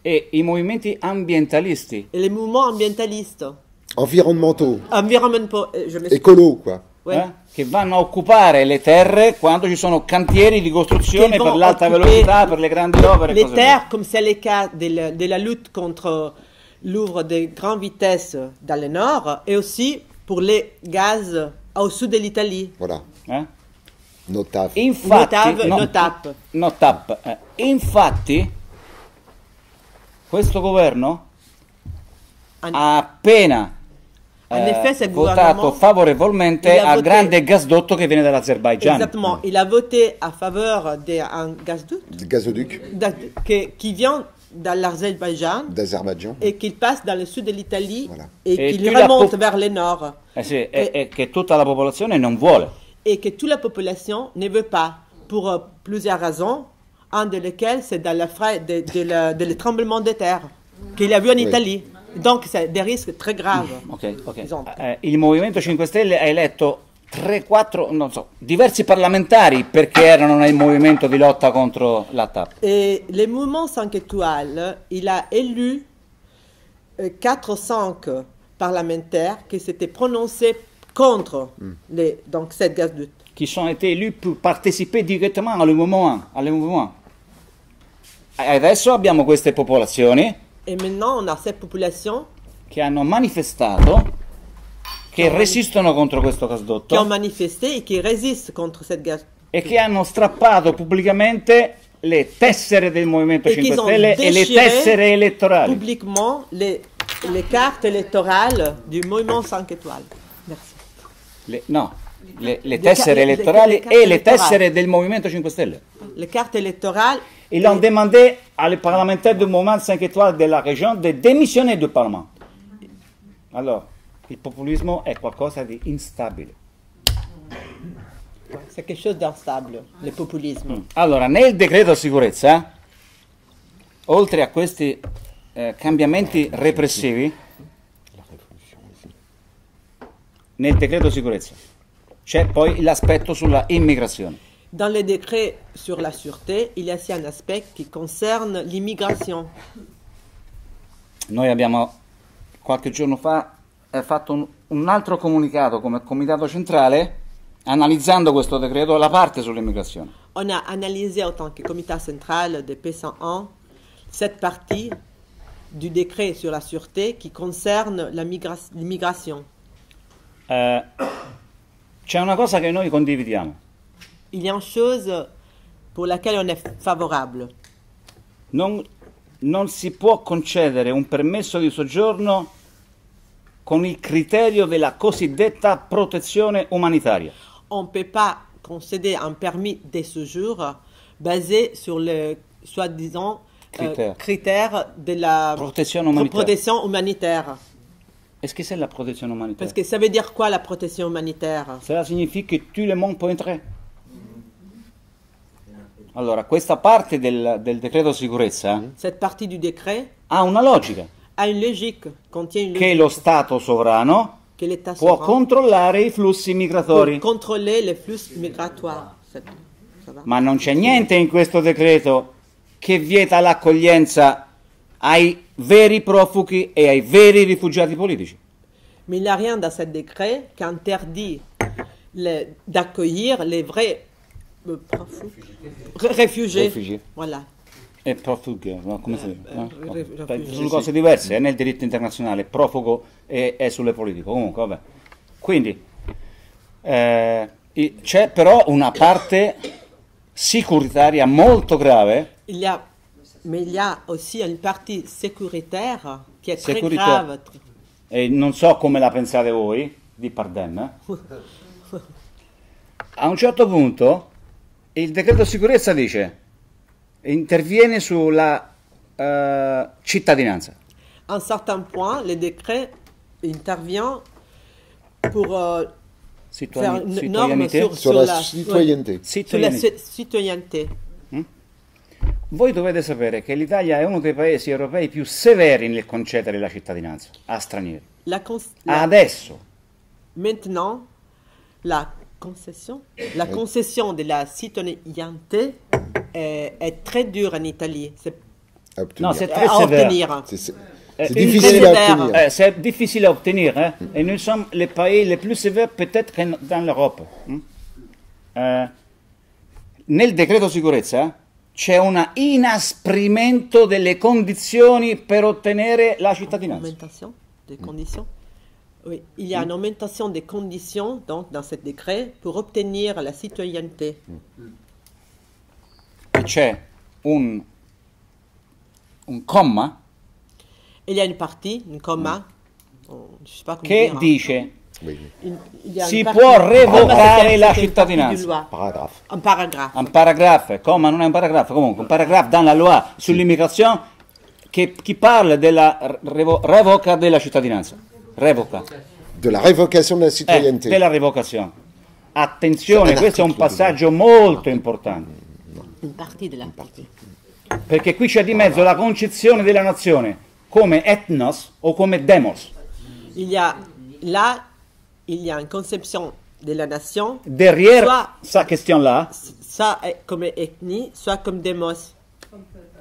E i movimenti ambientalisti. E i movimenti ambientalisti. Environnementaux. Environnementaux. Écolo, qua. Ouais. Eh? Che vanno a occupare le terre quando ci sono cantieri di costruzione per l'alta velocità, per le grandi opere. Le terre, come c'est le cas de, de la lutte contre l'ouvre de grande vitesse dans le nord, e aussi pour les gaz au sud de l'Italia. Voilà. Eh? Notab. Infatti, no, notab. Notab. Eh, infatti, questo governo An ha appena eh, votato favorevolmente al voté... grande gasdotto che viene dall'Azerbaigian. Esattamente, il ha votato a favore di un gasdotto che viene dall'Azerbaigian e che passa dal sud dell'Italia voilà. E, e che rimonta verso il nord. Eh sì, e, e che tutta la popolazione non vuole. Et que toute la population ne veut pas, pour plusieurs raisons, un de lesquelles c'est dans la fra... de, de, la, de le tremblement de terre qu'il a vu en oui. Italie. Donc c'est des risques très graves. Okay, okay. Eh, il Movimento cinque Stelle ha eletto tre quattro, non so, diversi parlamentari perché erano nel movimento di lotta contro la TAP. Et le Mouvement cinque Étoiles, il a élu quatre ou cinq parlementaires qui s'étaient prononcés contre les, donc, cette gasdoute. Qui ont été élus pour participer directement al mouvement. Adesso abbiamo queste popolazioni. E maintenant on a cette population. Che hanno manifestato, che resistono contro questo gasdotto. Che hanno manifestato e che resistono contro cette gasdotte. E che hanno strappato pubblicamente le tessere del Movimento cinque Stelle e le tessere elettorali. Publiquement le, le carte elettorale del Movimento cinque Étoiles. Le, no, le, le tessere le, elettorali le, le, le e le tessere del Movimento cinque Stelle. Le carte elettorali. Ils ont demandé aux parlementaires du Mouvement cinque Étoiles de la région de démissionner du Parlement. Allora, il populismo è qualcosa di instabile. C'est quelque chose d'instable, il populismo. Allora, nel decreto sicurezza, oltre a questi eh, cambiamenti repressivi, nel decreto sicurezza c'è poi l'aspetto sulla immigrazione. Dans le décret sur la sûreté, il y a aussi un aspect qui concerne l'immigration. Noi abbiamo qualche giorno fa eh, fatto un, un altro comunicato come Comitato Centrale analizzando questo decreto, la parte sull'immigrazione. On a analysé en tant que Comité Central de P cent un cette partie du décret sur la sûreté qui concerne l'immigration. Uh, c'è una cosa che noi condividiamo. Il y a une chose pour laquelle on est favorable. Non, non si può concedere un permesso di soggiorno con il criterio della cosiddetta protezione umanitaria. On ne peut pas concéder un permis de séjour basé sur les soi-disant critères. Euh, critères de la protection humanitaire. Protection humanitaire. Est-ce que c'est la protection humanitaire? Parce que ça veut dire quoi la protection humanitaire? Cela signifie che tout le monde peut entrer. Allora, questa parte del, del decreto sicurezza cette partie du décret ha una logica. Ha une logique, contient une logique. Che lo Stato sovrano può controllare i flussi migratori. Controllare i flussi migratori. Ma non c'è niente in questo decreto che vieta l'accoglienza ai veri profughi e ai veri rifugiati politici. Ma il n'y a rien dans ce décret qui interdit d'accueillir les vrais rifugiati. Voilà. E profughi, no? Come si dice? No? No. Sono cose diverse, è nel diritto internazionale, profugo e, è sulle politiche. Comunque, vabbè. Quindi, eh, c'è però una parte sicuritaria molto grave. Il y a, mais il y a aussi une partie sécuritaire che è molto grave. E non so come la pensate voi, di Pardem. A un certo punto, il decreto sicurezza dice... interviene sulla uh, cittadinanza. A un certain point, le décret intervient pour uh, faire une norme sur, sur la, la citoyenneté. Citoyenneté. citoyenneté. Mm? Voi dovete sapere che l'Italia è uno dei paesi europei più severi nel concedere la cittadinanza a stranieri. La la Adesso. Maintenant, la concession, la concession de la citoyenneté È, è très dur in Italia. No, c'est très sévère. C'est difficile à obtenir. Eh, c'est difficile à obtenir. Eh? Mm. Et nous sommes les pays les plus sévères peut-être dans l'Europe. Mm? Eh, nel decreto sicurezza c'è un inasprimento delle condizioni per ottenere la cittadinanza. Augmentation des conditions. Mm. Oui, il y a mm. une augmentation des conditions donc, dans ce décret pour obtenir la citoyenneté. Mm. C'è un, un comma il y a une partie, un comma, mm. che dice in, si può revocare la cittadinanza. Un paragrafo. Un paragrafo, comma non è un paragrafo, comunque un paragrafo dalla loi sull'immigrazione che chi parla della revo, revoca della cittadinanza. Revoca. Della revocazione della cittadinanza. Eh, della revocazione. Attenzione, questo è un passaggio molto importante. In parte della parte. Perché qui c'è di mezzo la concezione della nazione come ethnos o come demos. Il y a là, il y a une conception de la nation. Derrière soit, sa question là. Ça comme ethnie, soit comme demos.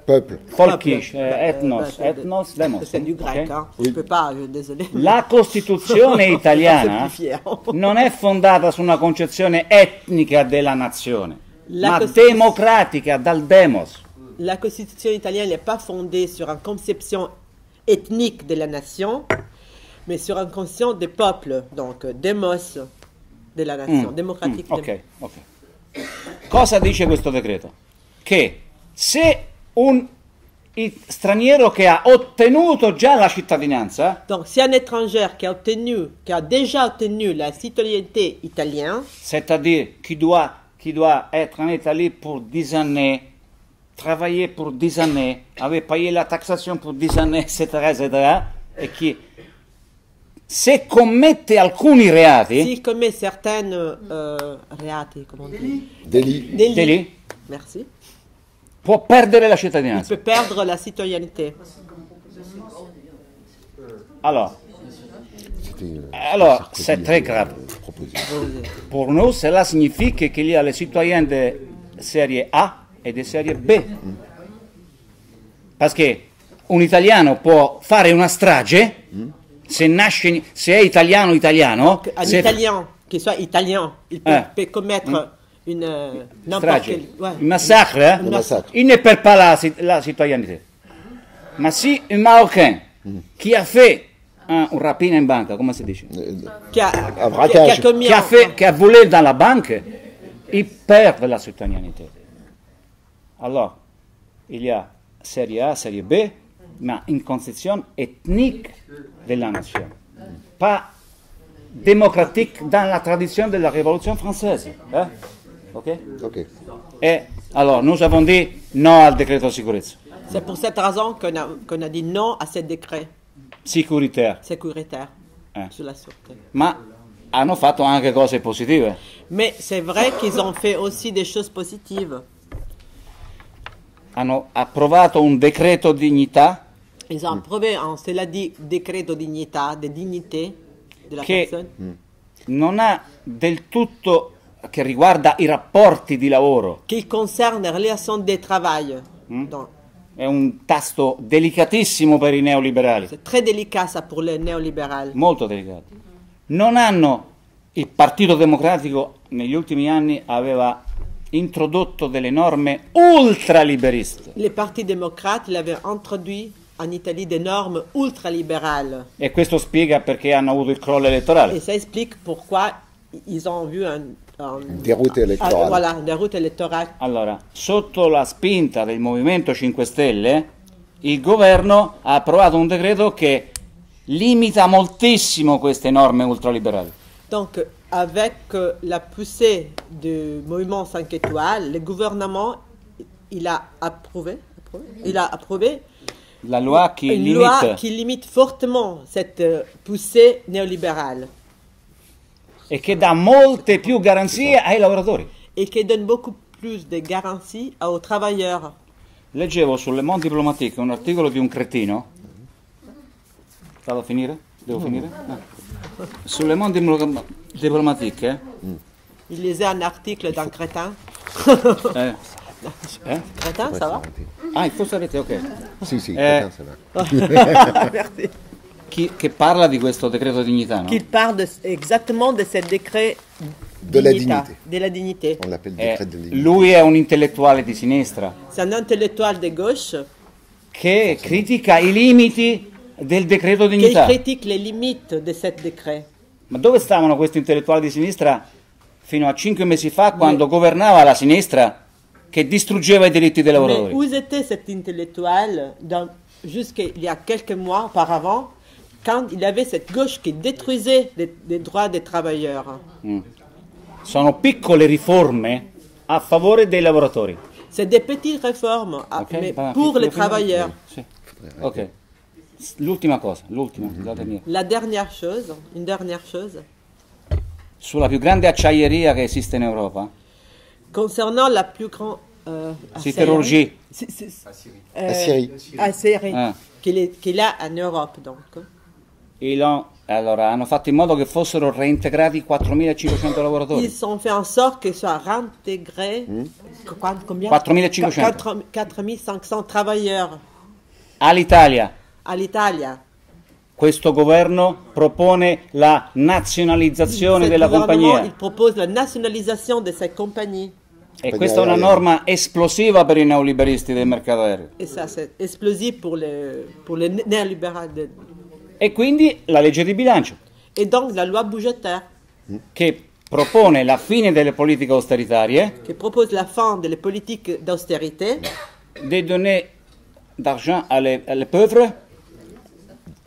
Peuple. Folkish, eh, ethnos, eh, ethnos, demos. C'est du greco, okay. Hein. Oui. Je peux pas, je, désolé. La Costituzione italiana non è fondata su una concezione etnica della nazione. La ma democratica, dal demos. La Costituzione italiana n'est pas fondée sur une conception ethnique de la nation, mais sur une conception des peuples, donc demos de la nation, mm. démocratique. Mm. Ok, ok. Cosa dice questo decreto? Che se un straniero che ha ottenuto già la cittadinanza... Donc, si un étranger qui a obtenu, qui a déjà obtenu la citoyenneté italienne... C'est-à-dire qui doit... qui doit être en Italie pour dix années, travailler pour dix années, avoir payé la taxation pour dix années, et cetera, et cetera, e che se commette alcuni reati... Si commette certains euh, reati, come on dit? Délits. Délits. Délits. Merci. Può perdere la cittadinanza. Il peut perdre la citoyenneté. Alors, alors c'est très grave. Pour nous, cela signifie qu'il y a les citoyens de série A et de série B. Mm. Parce que un italiano può fare una strage, mm. se, nasce, se è italiano italiano. Un se... italien, qu'il soit italien, il peut, eh. peut commettre mm. une euh, strage, quel... ouais. un massacre, un eh? massacre. Il ne perd pas la, la citoyenneté. Ma si un Marocain mm. qui a fait un rapina in banca, come si dice? Che ha, ha, che ha, fe, che ha voluto dalla banca e perde la cittadinanza. Allora, il y a serie A, serie B, ma in concezione etnica della nazione. Pas démocratique dans la tradizione della rivoluzione francese. Eh? Ok, okay. Et alors, nous avons dit non au décret de sécurité. C'est pour cette raison qu'on a, qu'on a dit non à ce décret sécuritaire. Sécuritaire eh. Sulla sûreté. Ma hanno fatto anche cose positive. Mais c'est vrai qu'ils ont fait aussi des choses positives. Hanno approvato un decreto dignità. Ils ont approuvé, on se l'a dit, decreto dignità, de dignité de la che personne. Non ha del tutto che riguarda i rapporti di lavoro. Qui concerne la relazione di lavoro. Mm? È un tasto delicatissimo per i neoliberali. È très délicat ça pour les néolibéraux. Molto delicato. Non hanno, il Partito Democratico negli ultimi anni aveva introdotto delle norme ultraliberiste. Le Parti Democratico l'aveva introdotto in Italia delle norme ultraliberali. E questo spiega perché hanno avuto il crollo elettorale. E ça explique pourquoi ils ont vu un Derrota elettorale. Ah, voilà, derrota elettorale. Allora, sotto la spinta del Movimento cinque Stelle, il governo ha approvato un decreto che limita moltissimo queste norme ultraliberali. Donc, avec la poussée du Movimento cinque étoiles, le gouvernement il a approuvé, approuvé, il a approuvé la loi qui une limite. loi qui limite fortement cette poussée néolibérale. E che dà molte più garanzie ai lavoratori. E che dà beaucoup plus de garanzie ai lavoratori. Leggevo su Le Monde Diplomatique un articolo di un cretino. Vado a finire? Devo no. finire? No. Su Le Monde Diplomatique. Eh? Mm. Il lisait un article d'un crétin. Eh. Eh? Crétin, ça va? Ah, il faut s'arrêter, ok. Sì, sì, eh. crétin, ça va. Merci. Chi, che parla di questo decreto dignità, no? Qui parla esattamente di questo decreto dignità. Della dignità. Eh, lui è un intellettuale di sinistra. È un intellettuale di gauche. Che critica i limiti del decreto dignità. Che critica le limite di questo decreto. Ma dove stavano questi intellettuali di sinistra fino a cinque mesi fa, quando Mais... governava la sinistra che distruggeva i diritti dei lavoratori? Dove era questo intellettuale fino a qualche mois auparavant? Quand il avait cette gauche qui détruisait les, les droits des travailleurs. Mm. Sono piccole riforme a favore dei lavoratori. C'est des petites réformes à, okay, mais bah, pour les travailleurs. Sì. Ok. L'ultima cosa, l'ultima, mm-hmm. la dernière. La dernière chose, une dernière chose. Sulla più grande acciaieria che esiste in Europa. Concernant la plus grande euh, sidérurgie. Acciaierie. Acciaierie. Ah. Qu'il a en Europe, donc. Ont, allora, hanno fatto in modo che fossero reintegrati quattromilacinquecento lavoratori. Ils ont fait en sorte que soient réintégrés mm. quattromilacinquecento travailleurs. All'Italia. All'Italia. Questo governo propone la nazionalizzazione della compagnia. Il propose la nazionalizzazione di queste compagnie. E questa è una norma esplosiva per i neoliberisti del mercato aereo. E questo è esplosivo per i neoliberali. E quindi la legge di bilancio. E donc la loi budgétaire. Che propone la fine delle politiche austeritarie. Che propose la fin delle politiche d'austérité. Di donner d'argent alle, alle pauvres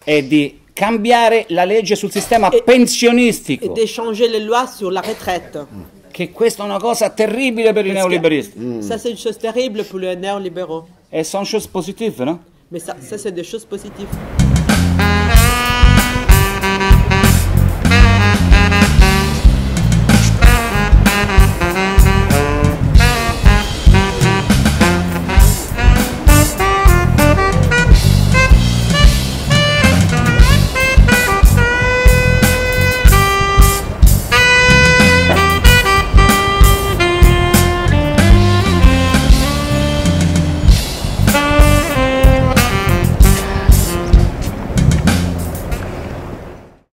e di cambiare la legge sul sistema e, pensionistico. E di changer le loi sulla retraite. Che questa è una cosa terribile per i neoliberisti. Questa è una cosa terribile per i neoliberali. E sono cose positive, no? Ma queste sono delle cose positive.